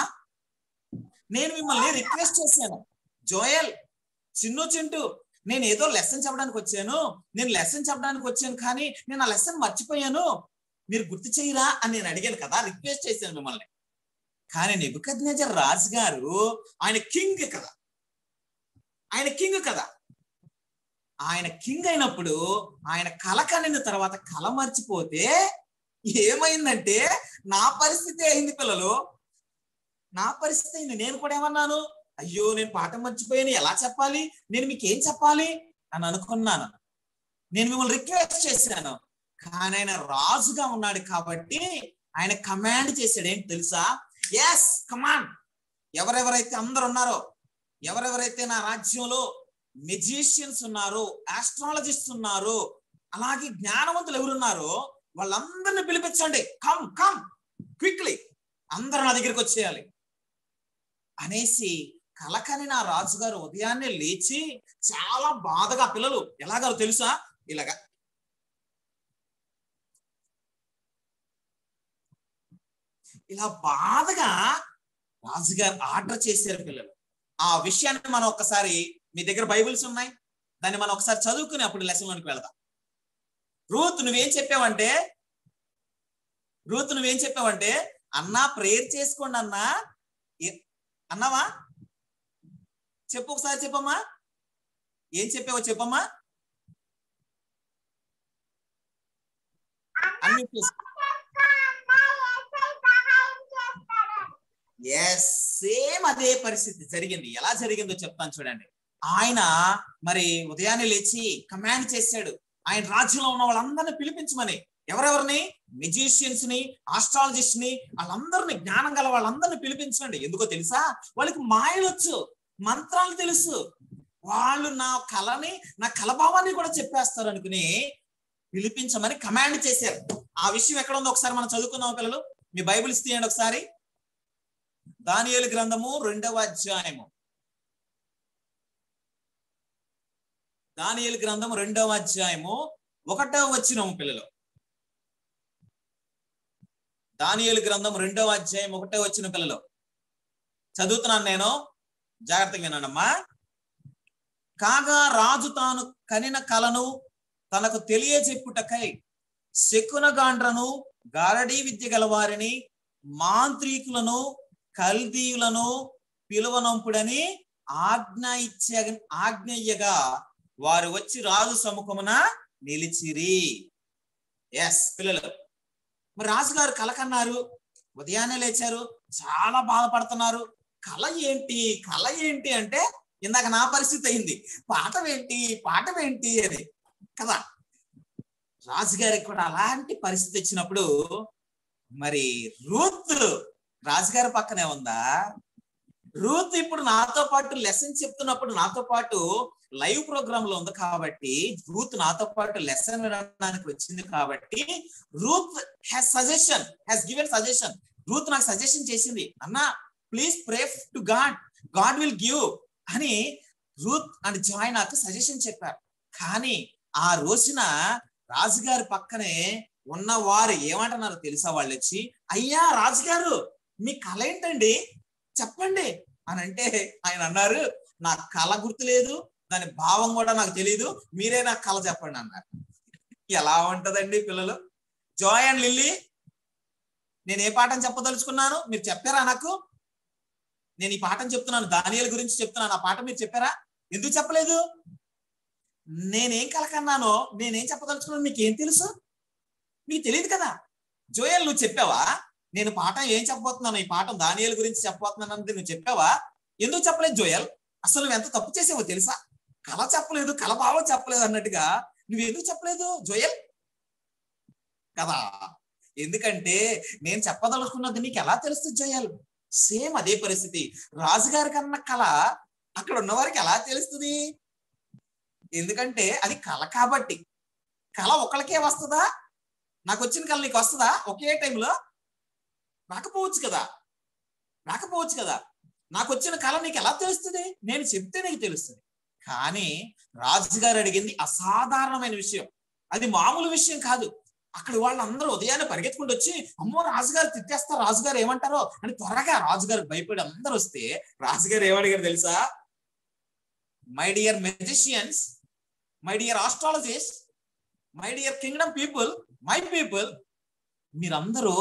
నేను మిమ్మల్ని రిక్వెస్ట్ చేశాను, జోయల్ చిన్ను చింటూ నేను ఏదో లెసన్ చెప్పడానికి వచ్చాను, నేను లెసన్ చెప్పడానికి వచ్చాను కానీ నేను ఆ లెసన్ మర్చిపోయాను, మీరు గుర్తు చేయరా అని నేను అడిగాను కదా, రిక్వెస్ట్ చేశాను మిమ్మల్ని. కానీ నెబుకద్నెజర్ రాజు గారు ఆయన కింగ్ కదా, ఆయన కింగ్ కదా, ఆయన కింగ్ అయినప్పుడు ఆయన కళ కనిన తర్వాత కళ మర్చిపోతే ఏమైందంటే నా పరిస్థితి అయింది పిల్లలు, నా పరిస్థితి అయింది. నేను కూడా ఏమన్నాను, అయ్యో నేను పాఠం మర్చిపోయాను, ఎలా చెప్పాలి, నేను మీకు ఏం చెప్పాలి అని అనుకున్నాను. నేను మిమ్మల్ని రిక్వెస్ట్ చేశాను కానీ ఆయన రాజుగా ఉన్నాడు కాబట్టి ఆయన కమాండ్ చేశాడు. ఏంటి తెలుసా? Yes command. ఎవరెవరైతే అందరు ఉన్నారో, ఎవరెవరైతే నా రాజ్యంలో మెజిషియన్స్ ఉన్నారు, ఆస్ట్రాలజిస్ట్ ఉన్నారు, అలాగే జ్ఞానవంతులు ఎవరున్నారో వాళ్ళందరినీ పిలిపించండి, కమ్ కమ్ క్విక్లీ, అందరూ నా దగ్గరికి వచ్చేయాలి అనేసి కలకని నా రాజుగారు ఉదయాన్నే లేచి చాలా బాధగా, పిల్లలు ఎలాగో తెలుసా, ఇలాగా ఇలా బాధగా రాజుగారు ఆర్డర్ చేశారు. పిల్లలు ఆ విషయాన్ని మనం ఒక్కసారి, మీ దగ్గర బైబిల్స్ ఉన్నాయి, దాన్ని మనం ఒకసారి చదువుకుని అప్పుడు లెసన్లోనికి వెళదాం. రూత్ నువ్వేం చెప్పావంటే రూత్ నువ్వేం చెప్పావంటే అన్నా ప్రేయర్ చేసుకోండి అన్నా అన్నావా? చెప్పు ఒకసారి, చెప్పమ్మా ఏం చెప్పావో చెప్పమ్మా. ఎస్ సేమ్ అదే పరిస్థితి జరిగింది. ఎలా జరిగిందో చెప్తాను చూడండి. ఆయన మరి ఉదయాన్నే లేచి కమాండ్ చేశాడు, ఆయన రాజ్యంలో ఉన్న వాళ్ళందరినీ పిలిపించమని. ఎవరెవరిని? మెజిషియన్స్ ని, ఆస్ట్రాలజిస్ట్ ని, వాళ్ళందరినీ, జ్ఞానం గల వాళ్ళందరినీ పిలిపించండి. ఎందుకో తెలుసా? వాళ్ళకి మాయలొచ్చు, మంత్రాలు తెలుసు, వాళ్ళు నా కళని నా కలభావాన్ని కూడా చెప్పేస్తారు అనుకుని పిలిపించమని కమాండ్ చేశారు. ఆ విషయం ఎక్కడ ఉందో ఒకసారి మనం చదువుకుందాం పిల్లలు. మీ బైబిల్స్ తీయండి ఒకసారి. దానియేలు గ్రంథము రెండవ అధ్యాయము దానియేలు గ్రంథము రెండవ అధ్యాయము ఒకటవ వచనము పిల్లలు. దానియేలు గ్రంథము రెండవ అధ్యాయం ఒకటవ వచనం పిల్లలు చదువుతున్నాను నేను, జాగ్రత్తగా వినండమ్మా. కాగా రాజు తాను కనిన కలను తనకు తెలియజెప్పుటకై శకునగాండ్రను, గారడీ విద్య గలవారిని, మాంత్రికులను, కల్దీయులను పిలువనంపుడని ఆజ్ఞ ఇచ్చే ఆజ్ఞయ్యగా వారు వచ్చి రాజు సముఖమున నిలిచిరి. ఎస్ పిల్లలు, మరి రాజుగారు కలకన్నారు, ఉదయాన్నే లేచారు, చాలా బాధపడుతున్నారు. కళ ఏంటి కళ ఏంటి అంటే ఇందాక నా పరిస్థితి అయింది, పాఠం ఏంటి పాఠం ఏంటి అని కదా. రాజుగారికి కూడా అలాంటి పరిస్థితి వచ్చినప్పుడు మరి రూత్ రాజుగారి పక్కనే ఉందా? రూత్ ఇప్పుడు నాతో పాటు లెసన్ చెప్తున్నప్పుడు నాతో పాటు లైవ్ ప్రోగ్రామ్ లో ఉంది కాబట్టి, రూత్ నాతో పాటు లెసన్ వినడానికి వచ్చింది కాబట్టి Ruth has suggestion has given suggestion Ruth నాకు సజెషన్ చేసింది, అన్నా please pray to God, God will give అని రూత్ అండ్ జాయ్ నాకు సజెషన్ చెప్పారు. కానీ ఆ రోజున రాజుగారి పక్కనే ఉన్న వారు ఏమంటున్నారు తెలుసా? వాళ్ళు వచ్చి, అయ్యా రాజుగారు మీ కళ ఏంటండి చెప్పండి అని అంటే ఆయన అన్నారు, నా కళ గుర్తులేదు, దాని భావం కూడా నాకు తెలియదు, మీరే నాకు కళ చెప్పండి అన్నారు. ఎలా ఉంటదండి పిల్లలు? జాయ్ అండ్ లిల్లీ, నేను ఏ పాఠం చెప్పదలుచుకున్నాను మీరు చెప్పారా? నాకు నేను ఈ పాఠం చెప్తున్నాను, దానియేలు గురించి చెప్తున్నాను, ఆ పాఠం మీరు చెప్పారా? ఎందుకు చెప్పలేదు? నేనేం కలకన్నానో నేనేం చెప్పదలుచుకున్నాను మీకేం తెలుసు? మీకు తెలియదు కదా. జోయల్ నువ్వు చెప్పావా నేను పాఠం ఏం చెప్పబోతున్నాను, ఈ పాఠం దానియేలు గురించి చెప్పబోతున్నాను అంటే నువ్వు చెప్పావా? ఎందుకు చెప్పలేదు జోయల్? అసలు నువ్వు ఎంత తప్పు చేసావో తెలుసా? కళ చెప్పలేదు, కళ భావం చెప్పలేదు అన్నట్టుగా నువ్వు ఎందుకు చెప్పలేదు జోయల్ కదా? ఎందుకంటే నేను చెప్పదలుచుకున్నది నీకు ఎలా తెలుస్తుంది జోయల్? సేమ్ అదే పరిస్థితి. రాజుగారి కన్నా కళ అక్కడ ఉన్నవారికి ఎలా తెలుస్తుంది? ఎందుకంటే అది కళ కాబట్టి. కళ ఒకళ్ళకే వస్తుందా? నాకు వచ్చిన కళ నీకు వస్తుందా ఒకే టైంలో? రాకపోవచ్చు కదా, రాకపోవచ్చు కదా. నాకు వచ్చిన కళ నీకు ఎలా తెలుస్తుంది? నేను చెప్తే నీకు తెలుస్తుంది. కానీ రాజుగారు అడిగింది అసాధారణమైన విషయం, అది మామూలు విషయం కాదు, అక్కడ వాళ్ళందరూ ఉదయాన్నే పరిగెత్తుకుంటూ వచ్చి అమ్మో రాజుగారు తిట్టేస్తారు రాజుగారు ఏమంటారో అని త్వరగా రాజుగారు భయపడి అందరూ వస్తే రాజుగారు ఏమడిగారు తెలుసా my dear magicians my dear astrologist my dear kingdom people my people మీరందరూ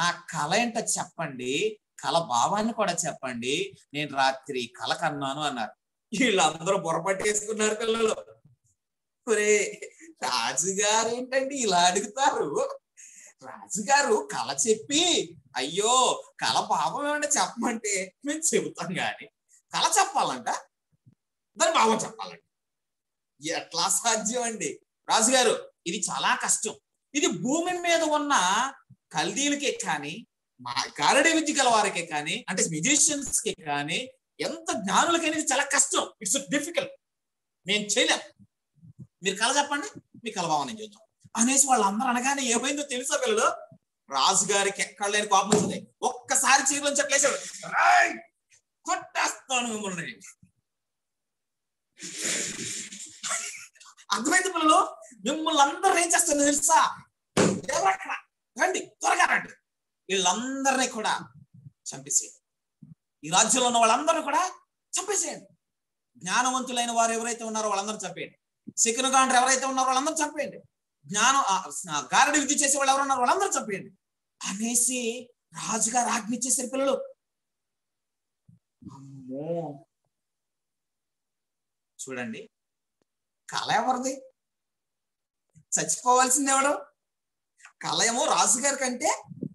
నా కళ ఏంటో చెప్పండి కళ భావాన్ని కూడా చెప్పండి నేను రాత్రి కళ కన్నాను అన్నారు వీళ్ళందరూ బొరపట్టేసుకున్నారు పిల్లలు ఒరే రాజుగారు ఏంటండి ఇలా అడుగుతారు రాజుగారు కళ చెప్పి అయ్యో కళ భావం ఏమన్నా చెప్పమంటే మేము చెబుతాం కానీ కళ చెప్పాలంట దాని భావం చెప్పాలంట ఎట్లా సాధ్యం అండి రాజుగారు ఇది చాలా కష్టం ఇది భూమి మీద ఉన్న కల్దీలకే కానీ మా గారడీ విద్య గల వారికే కానీ అంటే మ్యూజిషియన్స్కే కానీ ఎంత జ్ఞానులకైనా ఇది చాలా కష్టం ఇట్స్ డిఫికల్ట్ నేను చేయలేం మీరు కళ చెప్పండి మీ కళ భావన చేద్దాం అనేసి వాళ్ళందరూ అనగానే ఏమైందో తెలుసా పిల్లలు రాజుగారికి ఎక్కడ లేని కోపం వచ్చింది ఒక్కసారి చీరలు చెట్లేసాడు కొట్టేస్తాను మిమ్మల్ని అర్థమైంది పిల్లలు మిమ్మల్ని అందరూ ఏం చేస్తాను తెలుసా ఎవరక్కడ రండి త్వరగా రండి వీళ్ళందరినీ కూడా చంపేసేయండి ఈ రాజ్యంలో ఉన్న వాళ్ళందరూ కూడా చంపేసేయండి జ్ఞానవంతులైన వారు ఎవరైతే ఉన్నారో వాళ్ళందరూ చంపేయండి శకునగాండ్రు ఎవరైతే ఉన్నారో వాళ్ళందరూ చంపేయండి జ్ఞానం గారడి విద్య చేసే వాళ్ళు ఎవరు ఉన్నారు వాళ్ళందరూ చంపేయండి అనేసి రాజుగారు ఆజ్ఞ ఇచ్చేసారు పిల్లలు అమ్మో చూడండి కళ ఎవరిది చచ్చిపోవాల్సింది ఎవడు కళ ఏమో రాజుగారి కంటే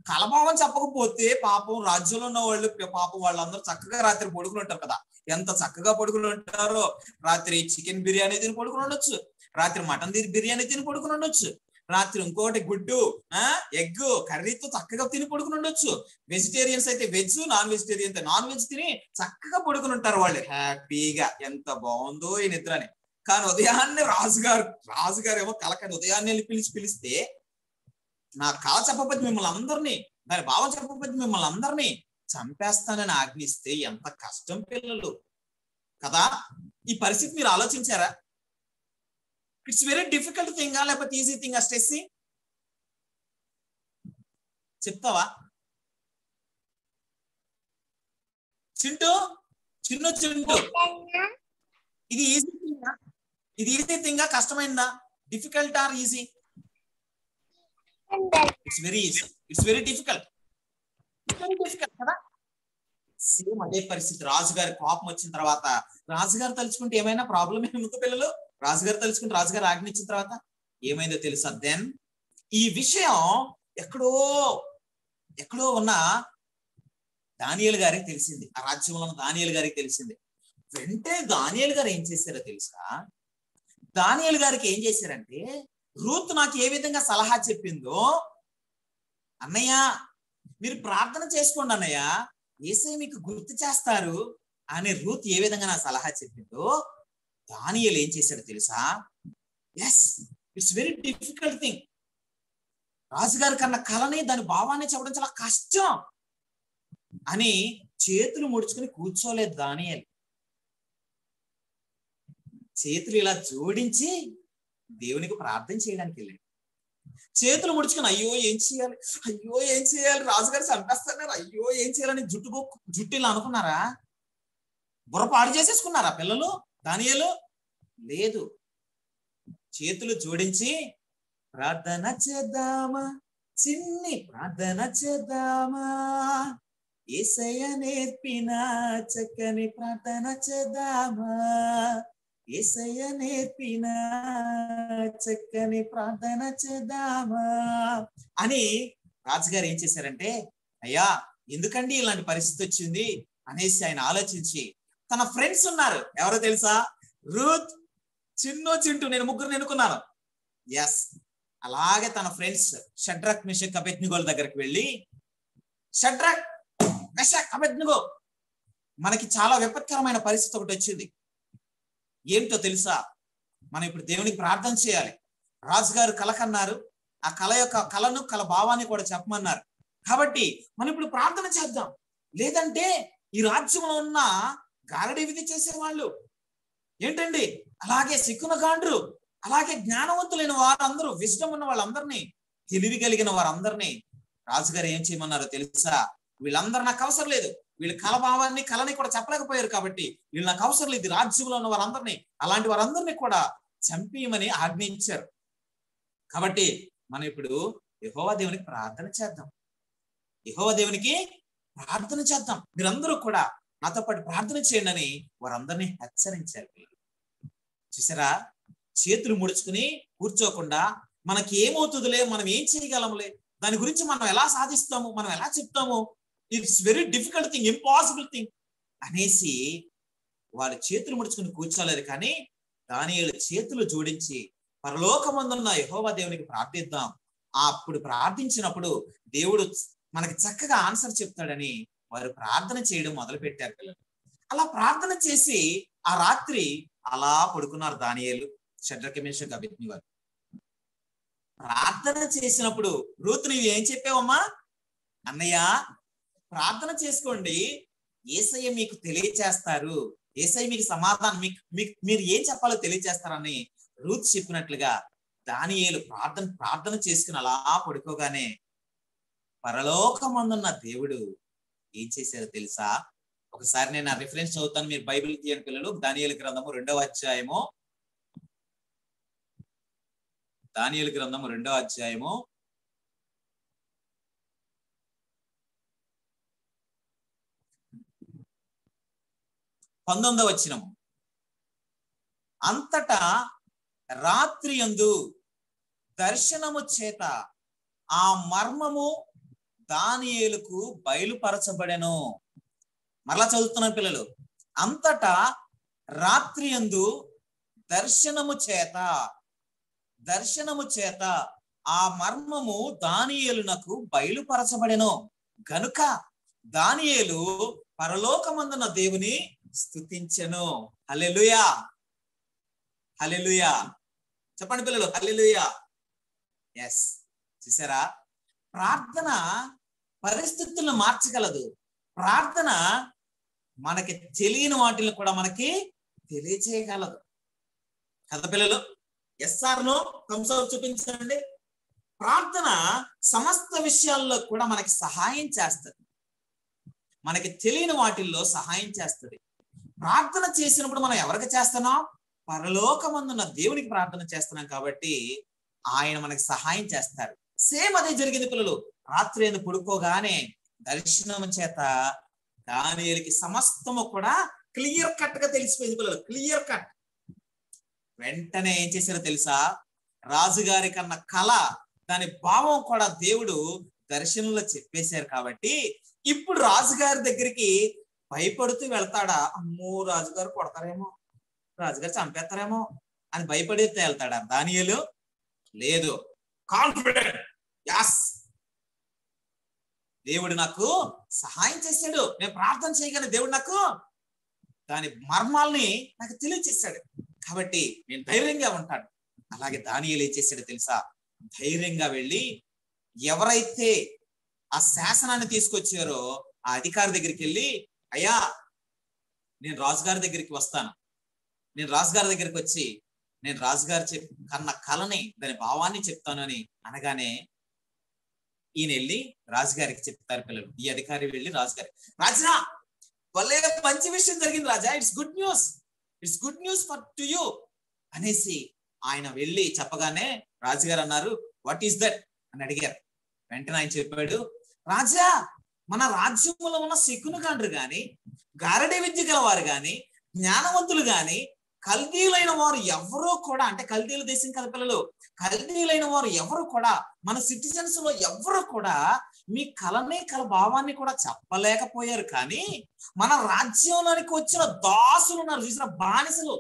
కళభావం చెప్పకపోతే పాపం రాజ్యంలో ఉన్న వాళ్ళు పాపం వాళ్ళందరూ చక్కగా రాత్రి పడుకుని ఉంటారు కదా ఎంత చక్కగా పడుకుని ఉంటారో రాత్రి చికెన్ బిర్యానీ తిని పడుకుని ఉండొచ్చు రాత్రి మటన్ బిర్యానీ తిని పడుకుని ఉండొచ్చు రాత్రి ఇంకోటి గుడ్డు ఆ ఎగ్ కర్రీతో చక్కగా తిని పడుకుని ఉండొచ్చు వెజిటేరియన్స్ అయితే వెజ్ నాన్ వెజిటేరియన్ అయితే నాన్ వెజ్ తిని చక్కగా పడుకుని ఉంటారు వాళ్ళు హ్యాపీగా ఎంత బాగుందో ఈ నిద్రని కానీ ఉదయాన్నే రాజుగారు రాజుగారు ఏమో కలకని ఉదయాన్నే పిలిచి పిలిస్తే నా కళ చెప్పబోతు మిమ్మల్ని అందరినీ దాని భావం చెప్పబోతు మిమ్మల్ని అందరినీ చంపేస్తానని ఆజ్ఞిస్తే ఎంత కష్టం పిల్లలు కదా ఈ పరిస్థితి మీరు ఆలోచించారా ఇట్స్ వెరీ డిఫికల్ట్ థింగ్ లేకపోతే ఈజీ థింగ్ స్ట్రెస్సి చెప్తావా చింటూ చిన్న చింటూ ఇది ఈజీ థింగ్ ఇది ఈజీ థింగ్ కష్టమైందా difficult or easy It's very easy. It's very difficult. It's very difficult, కదా? సేమ్ అదే పరిస్థితి రాజుగారి కోపం వచ్చిన తర్వాత రాజుగారు తలుచుకుంటే ఏమైనా ప్రాబ్లం ఏముందో పిల్లలు రాజుగారు తలుచుకుంటే రాజుగారు ఆజ్ఞ ఇచ్చిన తర్వాత ఏమైందో తెలుసా దెన్ ఈ విషయం ఎక్కడో ఎక్కడో ఉన్న దానియేలు గారికి తెలిసింది ఆ రాజ్యంలో ఉన్న దానియేలు గారికి తెలిసింది వెంటనే దానియేలు గారు ఏం చేశారో తెలుసా దానియేలు గారికి ఏం చేశారంటే రూత్ నాకు ఏ విధంగా సలహా చెప్పిందో అన్నయ్య మీరు ప్రార్థన చేసుకోండి అన్నయ్య యేసే మీకు గుర్తు చేస్తారు అని రూత్ ఏ విధంగా నా సలహా చెప్పిందో దానియేలు ఏం చేశాడో తెలుసా yes it's very difficult thing రాజుగారి కన్నా కళని దాని భావాన్ని చెప్పడం చాలా కష్టం అని చేతులు ముడుచుకుని కూర్చోలేదు దానియేలు చేతులు ఇలా జోడించి దేవునికి ప్రార్థన చేయడానికి వెళ్ళాడు చేతులు ముడుచుకుని అయ్యో ఏం చేయాలి అయ్యో ఏం చేయాలి రాజుగారు చంపేస్తున్నారు అయ్యో ఏం చేయాలని జుట్టుకో జుట్టు ఇలా అనుకున్నారా బుర్ర పాడు చేసేసుకున్నారా పిల్లలు దానియేలు లేదు చేతులు జోడించి ప్రార్థన చేద్దామా చిన్ని ప్రార్థన చేద్దామా యేసయ్య నేర్పిన చక్కని ప్రార్థన చేద్దామా యేసయ్య నేర్పిన చక్కని ప్రార్థన చేద్దామా అని రాజుగారు ఏం చేశారంటే అయ్యా ఎందుకండి ఇలాంటి పరిస్థితి వచ్చింది అనేసి ఆయన ఆలోచించి తన ఫ్రెండ్స్ ఉన్నారు ఎవరో తెలుసా రూత్ చిన్నో చింటూ నేను ముగ్గురు ఎన్నుకున్నాను ఎస్ అలాగే తన ఫ్రెండ్స్ షడ్రక్ మెషక్ అబేద్నెగోల దగ్గరికి వెళ్ళి షడ్రక్ మెషక్ అబేద్నెగో మనకి చాలా విపత్కరమైన పరిస్థితి ఒకటి వచ్చింది ఏంటో తెలుసా మనం ఇప్పుడు దేవునికి ప్రార్థన చేయాలి రాజుగారు కళ కన్నారు ఆ కళ యొక్క కళను కళ భావాన్ని కూడా చెప్పమన్నారు కాబట్టి మనం ఇప్పుడు ప్రార్థన చేద్దాం లేదంటే ఈ రాజ్యంలో ఉన్న గారడీ విధి చేసేవాళ్ళు ఏంటండి అలాగే శకునగాండ్రు అలాగే జ్ఞానవంతులైన వారందరూ విజ్డమ్ ఉన్న వాళ్ళందరినీ తెలివి కలిగిన వారందర్నీ రాజుగారు ఏం చేయమన్నారో తెలుసా? వీళ్ళందరూ నాకు అవసరం లేదు, వీళ్ళ కలభావాన్ని కలని కూడా చెప్పలేకపోయారు కాబట్టి వీళ్ళు నాకు అవసరం లేదు, రాజ్యంలో ఉన్న వారందరినీ అలాంటి వారందరినీ కూడా చంపేయమని ఆజ్ఞయించారు. కాబట్టి మనం ఇప్పుడు యెహోవా దేవునికి ప్రార్థన చేద్దాం, యెహోవా దేవునికి ప్రార్థన చేద్దాం. మీరందరూ కూడా నాతో పాటు ప్రార్థన చేయండి అని వారందరినీ హెచ్చరించారు. చూసారా, చేతులు ముడుచుకుని కూర్చోకుండా మనకి ఏమవుతుందిలే, మనం ఏం చేయగలంలే, దాని గురించి మనం ఎలా సాధిస్తాము, మనం ఎలా చెప్తాము, it's very difficult thing, impossible thing అనేసి వాళ్ళు చేతులు ముడుచుకుని కూర్చోలేరు. కానీ దానియేలు చేతులు జోడించి పరలోకమందున్న యెహోవా దేవునికి ప్రార్థిద్దాం, అప్పుడు ప్రార్థించినప్పుడు దేవుడు మనకి చక్కగా ఆన్సర్ చెప్తాడని వారు ప్రార్థన చేయడం మొదలు పెట్టారు పిల్లలు. అలా ప్రార్థన చేసి ఆ రాత్రి అలా పడుకున్నారు దానియేలు, షడ్రకు మేషకు అబేద్నెగో వారు. ప్రార్థన చేసినప్పుడు రూతు నువ్వు ఏం చెప్పావమ్మా? అన్నయ్య ప్రార్థన చేసుకోండి, యేసయ్య మీకు తెలియచేస్తారు, యేసయ్య మీకు సమాధానం, మీకు మీరు ఏం చెప్పాలో తెలియచేస్తారని రూతు చెప్పినట్లుగా దానియేలు ప్రార్థన ప్రార్థన చేసుకుని అలా పడుకోగానే పరలోకమందున్న దేవుడు ఏం చేశారో తెలుసా? ఒకసారి నేను ఆ రిఫరెన్స్ చదువుతాను, మీరు బైబిల్ తీయని పిల్లలు, దానియేలు గ్రంథము రెండవ అధ్యాయము దానియేలు గ్రంథము రెండవ అధ్యాయము పంతొమ్మిదవ వచనము. అంతటా రాత్రియందు దర్శనము చేత ఆ మర్మము దానియేలుకు బయలుపరచబడెను. మరలా చదువుతున్నాను పిల్లలు, అంతటా రాత్రియందు దర్శనము చేత దర్శనము చేత ఆ మర్మము దానియేలునకు బయలుపరచబడెను గనుక దానియేలు పరలోకమందున దేవుని స్తుతించెను. హల్లెలూయా, హల్లెలూయా చెప్పండి పిల్లలు, హల్లెలూయా. ఎస్, చూసారా, ప్రార్థన పరిస్థితులను మార్చగలదు. ప్రార్థన మనకి తెలియని వాటిని కూడా మనకి తెలియజేయగలదు కదా పిల్లలు. ఎస్ఆర్ నో థమ్స్ అప్ చూపించండి. ప్రార్థన సమస్త విషయాల్లో కూడా మనకి సహాయం చేస్తుంది, మనకి తెలియని వాటిల్లో సహాయం చేస్తుంది. ప్రార్థన చేసినప్పుడు మనం ఎవరికి చేస్తున్నాం? పరలోకమందున్న దేవునికి ప్రార్థన చేస్తున్నాం కాబట్టి ఆయన మనకి సహాయం చేస్తారు. సేమ్ అదే జరిగింది పిల్లలు, రాత్రి అందు పడుకోగానే దర్శనం చేత దానియేలుకి సమస్తము కూడా క్లియర్ కట్ గా తెలిసిపోయింది పిల్లలు, క్లియర్ కట్. వెంటనే ఏం చేశారో తెలుసా? రాజుగారి కన్నా కళ దాని భావం కూడా దేవుడు దర్శనంలో చెప్పేశారు కాబట్టి ఇప్పుడు రాజుగారి దగ్గరికి భయపడుతూ వెళ్తాడా? అమ్మో రాజుగారు కొడతారేమో, రాజుగారు చంపేస్తారేమో అని భయపడితే వెళ్తాడా దానియేలు? లేదు, కాన్ఫిడెంట్, యాస్ దేవుడు నాకు సహాయం చేశాడు, నేను ప్రార్థన చేయగానే దేవుడు నాకు దాని మర్మాల్ని నాకు తెలియచేశాడు కాబట్టి నేను ధైర్యంగా ఉంటాను. అలాగే దానియేలు ఏం చేశాడో తెలుసా? ధైర్యంగా వెళ్ళి ఎవరైతే ఆ శాసనాన్ని తీసుకొచ్చారో ఆ అధికారి దగ్గరికి వెళ్ళి, అయ్యా నేను రాజుగారి దగ్గరికి వస్తాను, నేను రాజుగారి దగ్గరికి వచ్చి నేను రాజుగారు చెప్ కన్న కళని దాని భావాన్ని చెప్తాను అని అనగానే ఈయన వెళ్ళి రాజుగారికి చెప్తారు పిల్లలు. ఈ అధికారి వెళ్ళి రాజుగారి, రాజా భలే మంచి విషయం జరిగింది రాజా, it's good news, it's good news for to you అనేసి ఆయన వెళ్ళి చెప్పగానే రాజుగారు అన్నారు, వాట్ ఈస్ దట్ అని అడిగారు. వెంటనే ఆయన చెప్పాడు, రాజా మన రాజ్యంలో ఉన్న శకునగాండ్రు గాని, గారడీ విద్య గలవారు గాని, జ్ఞానవంతులు గాని, కల్దీయులైన వారు ఎవరూ కూడా, అంటే కల్దీయుల దేశం కదా పిల్లలు, కల్దీయులైన వారు ఎవరు కూడా మన సిటిజన్స్ లో ఎవరు కూడా మీ కలనే కల భావాన్ని కూడా చెప్పలేకపోయారు. కానీ మన రాజ్యంలోనికి వచ్చిన దాసులు ఉన్నారు చూసిన, బానిసలు,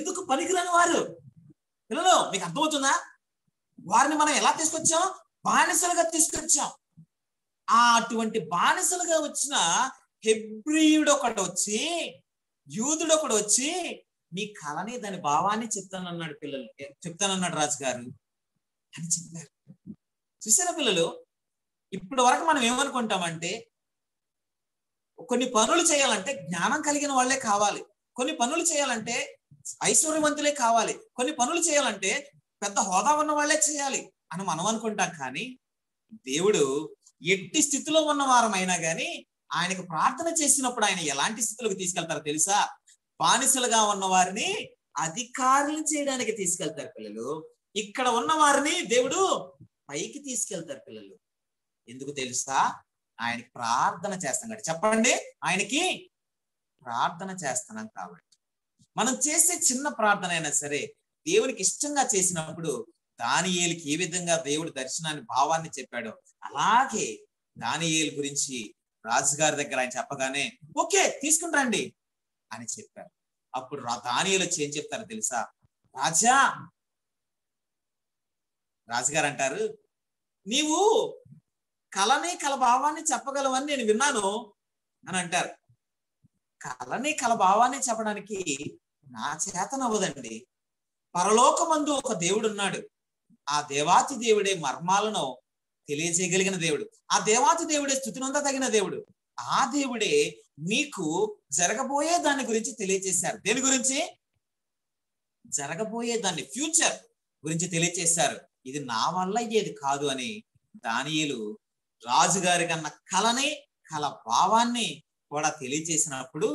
ఎందుకు పనికిరాని వారు పిల్లలు, మీకు అర్థమవుతుందా? వారిని మనం ఎలా తీసుకొచ్చాం? బానిసలుగా తీసుకొచ్చాం. ఆ అటువంటి బానిసలుగా వచ్చిన హెబ్రీయుడు ఒకటి వచ్చి, యూదుడు ఒకడు వచ్చి మీ కళని దాని భావాన్ని చెప్తానన్నాడు పిల్లలు, చెప్తానన్నాడు రాజుగారు అని చెప్పారు. చూసారా పిల్లలు, ఇప్పటి వరకు మనం ఏమనుకుంటామంటే కొన్ని పనులు చేయాలంటే జ్ఞానం కలిగిన వాళ్ళే కావాలి, కొన్ని పనులు చేయాలంటే ఐశ్వర్యవంతులే కావాలి, కొన్ని పనులు చేయాలంటే పెద్ద హోదా ఉన్న వాళ్ళే చేయాలి అని మనం అనుకుంటాం. కానీ దేవుడు ఎట్టి స్థితిలో ఉన్న వారమైనా కానీ ఆయనకు ప్రార్థన చేసినప్పుడు ఆయన ఎలాంటి స్థితిలోకి తీసుకెళ్తారో తెలుసా? బానిసలుగా ఉన్న వారిని అధికారులు చేయడానికి తీసుకెళ్తారు పిల్లలు. ఇక్కడ ఉన్న వారిని దేవుడు పైకి తీసుకెళ్తారు పిల్లలు. ఎందుకు తెలుసా? ఆయనకి ప్రార్థన చేస్తాం కాబట్టి. చెప్పండి, ఆయనకి ప్రార్థన చేస్తున్నాం కాబట్టి. మనం చేసే చిన్న ప్రార్థన అయినా సరే దేవునికి ఇష్టంగా చేసినప్పుడు దానియేలుకి ఏ విధంగా దేవుడు దర్శనాన్ని భావాన్ని చెప్పాడో అలాగే దానియేలు గురించి రాజుగారి దగ్గర ఆయన చెప్పగానే ఓకే తీసుకుని రండి అని చెప్పారు. అప్పుడు దానియేలు వచ్చి ఏం చెప్తారో తెలుసా? రాజా రాజుగారు అంటారు, నీవు కలని కల భావాన్ని చెప్పగలవని నేను విన్నాను అని అంటారు. కలని కల భావాన్ని చెప్పడానికి నా చేతనవ్వదండి. పరలోకమందు ఒక దేవుడు ఉన్నాడు. ఆ దేవాతి దేవుడే మర్మాలను తెలియజేయగలిగిన దేవుడు. ఆ దేవాతి దేవుడే స్తుతినంద తగిన దేవుడు. ఆ దేవుడే నీకు జరగబోయే దాని గురించి తెలియజేశారు. దేని గురించి? జరగబోయే దాన్ని, ఫ్యూచర్ గురించి తెలియజేశారు. ఇది నా వల్ల అయ్యేది కాదు అని దానియేలు రాజుగారి కన్నా కలని కల భావాన్ని కూడా తెలియజేసినప్పుడు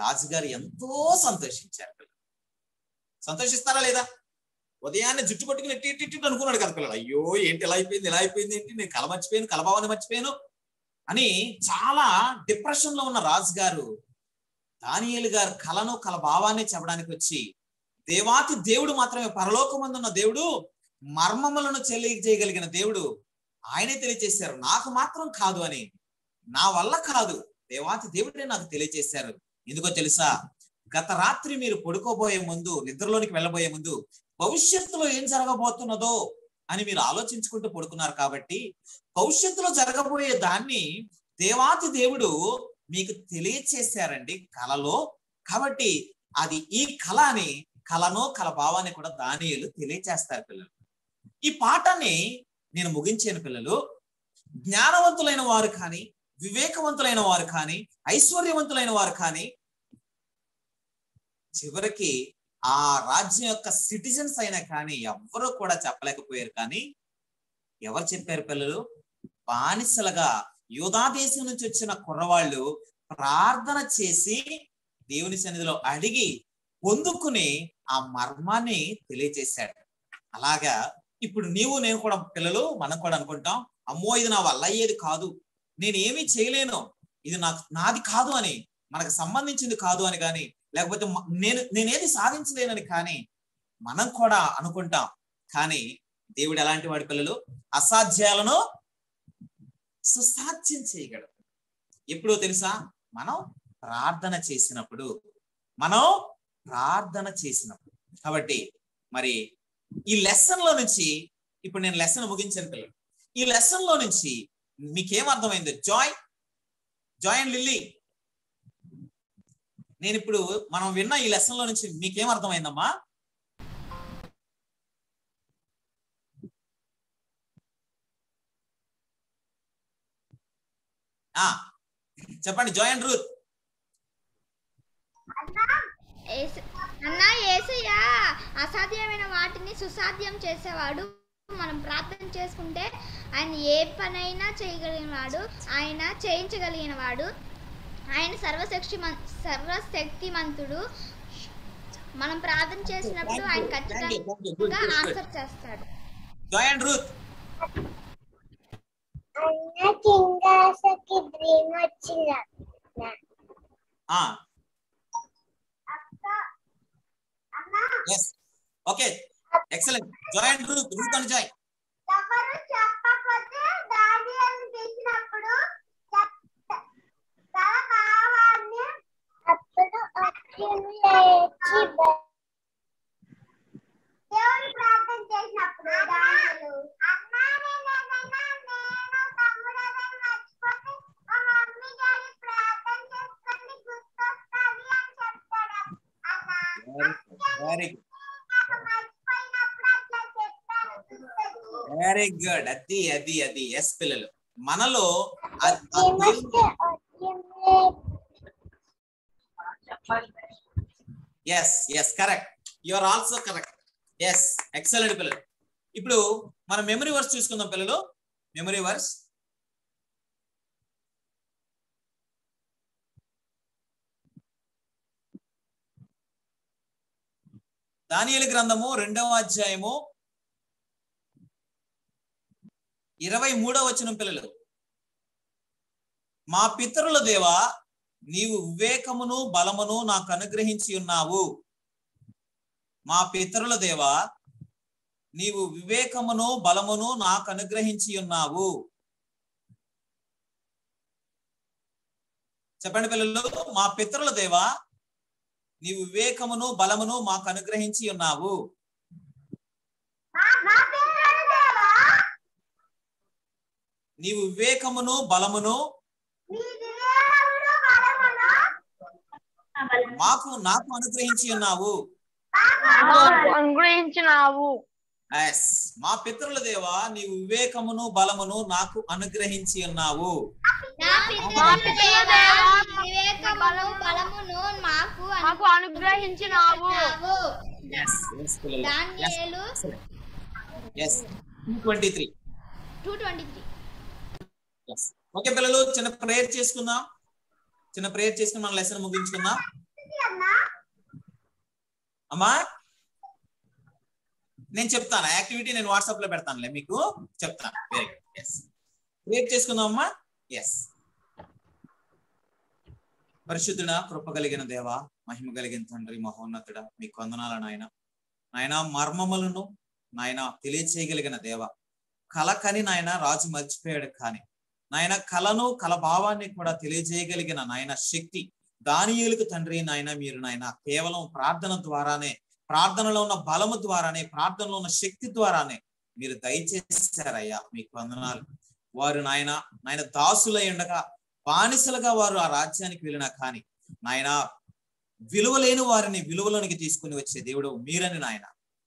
రాజుగారు ఎంతో సంతోషించారు. సంతోషిస్తారా లేదా? ఉదయాన్నే జుట్టు పట్టుకుని ఎట్టి ఇట్టి ఇట్టు అనుకున్నాడు కదా పిల్లలు. అయ్యో ఏంటి ఇలా అయిపోయింది, ఇలా అయిపోయింది ఏంటి, నేను కల మర్చిపోయాను, కలభావాన్ని మర్చిపోయాను అని చాలా డిప్రెషన్ లో ఉన్న రాజుగారు దానియేలు గారు కలను కల భావాన్ని చెప్పడానికి వచ్చి దేవాతి దేవుడు మాత్రమే, పరలోకమందున్న దేవుడు, మర్మములను తెలియజేయగలిగిన దేవుడు, ఆయనే తెలియజేశారు, నాకు మాత్రం కాదు అని, నా వల్ల కాదు, దేవాతి దేవుడే నాకు తెలియజేశారు. ఎందుకో తెలుసా? గత రాత్రి మీరు పడుకోబోయే ముందు, నిద్రలోనికి వెళ్ళబోయే ముందు భవిష్యత్తులో ఏం జరగబోతున్నదో అని మీరు ఆలోచించుకుంటూ పడుకున్నారు కాబట్టి భవిష్యత్తులో జరగబోయే దాన్ని దేవాతి దేవుడు మీకు తెలియచేశారండి కలలో. కాబట్టి అది ఈ కళ అని, కలను కల భావాన్ని కూడా దానియేలు తెలియచేస్తారు పిల్లలు. ఈ పాఠాన్ని నేను ముగించాను పిల్లలు. జ్ఞానవంతులైన వారు కానీ, వివేకవంతులైన వారు కానీ, ఐశ్వర్యవంతులైన వారు కానీ చివరికి ఆ రాజ్యం యొక్క సిటిజన్స్ అయినా కానీ ఎవరు కూడా చెప్పలేకపోయారు. కానీ ఎవరు చెప్పారు పిల్లలు? బానిసలుగా యూదా దేశం నుంచి వచ్చిన కుర్రవాళ్ళు ప్రార్థన చేసి దేవుని సన్నిధిలో అడిగి పొందుకుని ఆ మర్మాన్ని తెలియజేశాడు. అలాగా ఇప్పుడు నీవు నేను కూడా పిల్లలు మనం కూడా అనుకుంటాం, అమ్మో ఇది నా వల్ల అయ్యేది కాదు, నేనేమీ చేయలేను, ఇది నాకు నాది కాదు అని, మనకు సంబంధించింది కాదు అని, కానీ లేకపోతే నేను నేనేది సాధించలేనని కానీ మనం కూడా అనుకుంటాం. కానీ దేవుడు ఎలాంటి వాడి పిల్లలు? అసాధ్యాలను సుసాధ్యం చేయగలడు. ఎప్పుడో తెలుసా? మనం ప్రార్థన చేసినప్పుడు, మనం ప్రార్థన చేసినప్పుడు. కాబట్టి మరి ఈ లెసన్ లో నుంచి ఇప్పుడు నేను లెసన్ ముగించాను పిల్లలు. ఈ లెసన్ లో నుంచి మీకేం అర్థమైంది? జాయ్ జాయ్ అండ్ లిల్లీ, నేను ఇప్పుడు మనం విన్న ఈ లెసన్ లో నుంచి మీకేం అర్థమైందమ్మా? ఆ చెప్పండి జాయ్ అండ్ రూత్. అన్నా యేసయ్య అసాధ్యమైన వాటిని సుసాధ్యం చేసేవాడు. మనం ప్రార్థన చేసుకుంటే ఆయన ఏ పనైనా చేయగలిగినవాడు, ఆయన చేయించగలిగినవాడు, ఆయన సర్వశక్తి సర్వశక్తిమంతుడు. మనం ప్రార్థన చేసినప్పుడు ఆయన ఖచ్చితంగా ఆన్సర్ చేస్తాడు. Joy and Ruth. అన్న కింగాసకి డ్రీమ్ వచ్చింది. ఆ అక్క అన్న yes okay excellent. Joy and Ruth, Ruth and Joy. ఎవరు చెప్పకపోతే దానియేలు చేసినప్పుడు వెరీ గుడ్. అది అది అది ఎస్ పిల్లలు, మనలో yes yes correct you are also correct yes excellent పిల్లలు. ఇప్పుడు मन मेमोरी वर्स चूसुकुंदाम पिल्ललु मेमोरी वर्स दानियेल ग्रंथमु రెండవ అధ్యాయము ఇరవై మూడవ వచనం పిల్లలు మా పితరుల దేవా నీవు వివేకమును బలమును నాకు అనుగ్రహించి ఉన్నావు మా పితరుల దేవా నీవు వివేకమును బలమును నాకు అనుగ్రహించి ఉన్నావు చెప్పండి పిల్లలు మా పితరుల దేవా నీవు వివేకమును బలమును నాకు అనుగ్రహించి ఉన్నావు నీవు వివేకమును బలమును మాకు నాకు అనుగ్రహించి ఉన్నావు అనుగ్రహించినావు yes మా పితరుల దేవా నీవు వివేకమును బలమును నాకు అనుగ్రహించి ఉన్నావు మా పితరుల దేవా వివేకమును బలమును నాకు నాకు అనుగ్రహించినావు yes yes దానియేలు yes two twenty-three yes okay పిల్లలు చిన్న ప్రేయర్ చేసుకుందాం చిన్న ప్రేయర్ చేసుకుని మన లెసన్ ముగించుకుందాం అమ్మా నేను చెప్తాను యాక్టివిటీ నేను వాట్సాప్ లో పెడతానులే మీకు చెప్తాను వెరీ గుడ్ yes ప్రేయర్ చేసుకుందాం అమ్మా yes పరిశుద్ధుడా కృప కలిగిన దేవా మహిమ కలిగిన తండ్రి మహోన్నతుడా మీకు వందనాలు నాయనా నాయనా మర్మములను నాయనా తెలియచేయగలిగిన దేవా కల కని నాయనా రాజు మర్చిపోయాడు కానీ నాయన కలను కల భావాన్ని కూడా తెలియజేయగలిగిన నాయన శక్తి దానియేలుకు తండ్రి నాయన మీరు నాయన కేవలం ప్రార్థన ద్వారానే ప్రార్థనలో ఉన్న బలము ద్వారానే ప్రార్థనలో ఉన్న శక్తి ద్వారానే మీరు దయచేశారయ్యా మీకు వందనాలు వారు నాయన నాయన దాసులై ఉండగా బానిసలుగా వారు ఆ రాజ్యానికి వెళ్ళినా కానీ నాయన విలువలేని వారిని విలువలోనికి తీసుకుని వచ్చే దేవుడు మీరని నాయన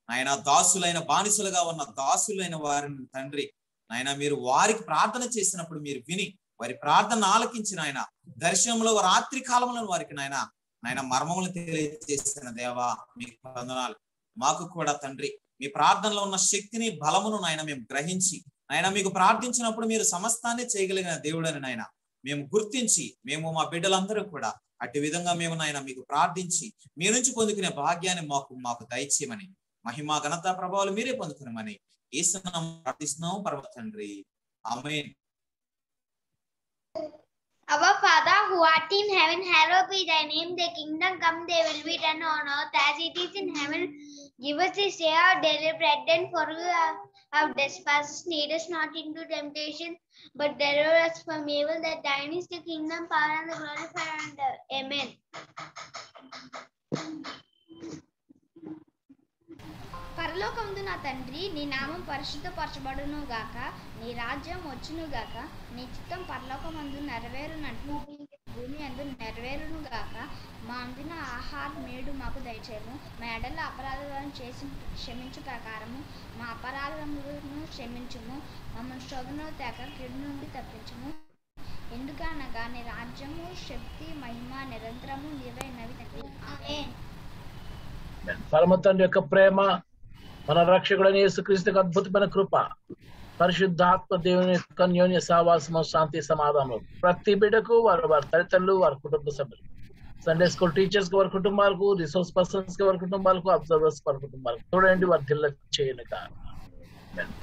నాయన దాసులైన బానిసలుగా ఉన్న దాసులైన వారిని తండ్రి నాయన మీరు వారికి ప్రార్థన చేసినప్పుడు మీరు విని వారి ప్రార్థన ఆలకించిన ఆయన దర్శనంలో రాత్రి కాలంలో వారికి నాయన నాయన మర్మములు తెలియజేసిన దేవా మీకు వందనాలు మాకు కూడా తండ్రి మీ ప్రార్థనలో ఉన్న శక్తిని బలమును నాయన మేము గ్రహించి నాయన మీకు ప్రార్థించినప్పుడు మీరు సమస్తాన్ని చేయగలిగిన దేవుడని నాయన మేము గుర్తించి మేము మా బిడ్డలందరూ కూడా అటు విధంగా మేము నాయన మీకు ప్రార్థించి మీ నుంచి పొందుకునే భాగ్యాన్ని మాకు మాకు దయచేయమని మహిమా ఘనతా ప్రభావాలు మీరే పొందుకునమని ప్రార్థిస్తున్నాము పరమ తండ్రి ఆమేన్ Our Father who art in heaven, hallowed be thy name. Thy kingdom come, thy will be done on earth as it is in heaven. Give us this day our daily bread, and forgive us our trespasses. Lead us not into temptation, but deliver us from evil. That thine is the kingdom, power, and the glory forever. Amen. పరలోకమున తండ్రి నీ నామం పరిశుద్ధపరచబడును గాక నీ రాజ్యం వచ్చును గాక నీ చిత్తం పరలోకమందు నెరవేరునట్లు భూమి అందు నెరవేరును గాక మా అందిన ఆహారం నేడు మాకు దయచేయము మా ఎడల అపరాధములను చేసి క్షమించు ప్రకారము మా అపరాధములను క్షమించుము మమ్మల్ని శోధనలో తేక కీడు నుండి తప్పించుము ఎందుకనగా నీ రాజ్యము శక్తి మహిమ నిరంతరము నీవైనవి తండ్రి ఆమేన్ పరమ తండ్రి యొక్క ప్రేమ మన రక్షకుడైన యేసుక్రీస్తు యొక్క అద్భుతమైన కృప పరిశుద్ధాత్మ దేవుని యొక్క అన్యోన్య సహవాసము శాంతి సమాధానం ప్రతి బిడ్డకు వారు వారి తల్లిదండ్రులు వారి కుటుంబ సభ్యులు సండే స్కూల్ టీచర్స్ వారి కుటుంబాలకు రిసోర్స్ పర్సన్స్ వారి కుటుంబాలకు అబ్జర్వర్స్ వారి కుటుంబాలకు చూడండి వారి జిల్లా చేయను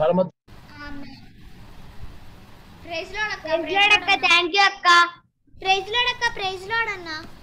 పరమ ప్రైజ్ లార్డ్ అక్క ప్రైజ్ లార్డ్ అక్క థాంక్యూ అక్క ప్రైజ్ లార్డ్ అక్క ప్రైజ్ లార్డ్ అన్న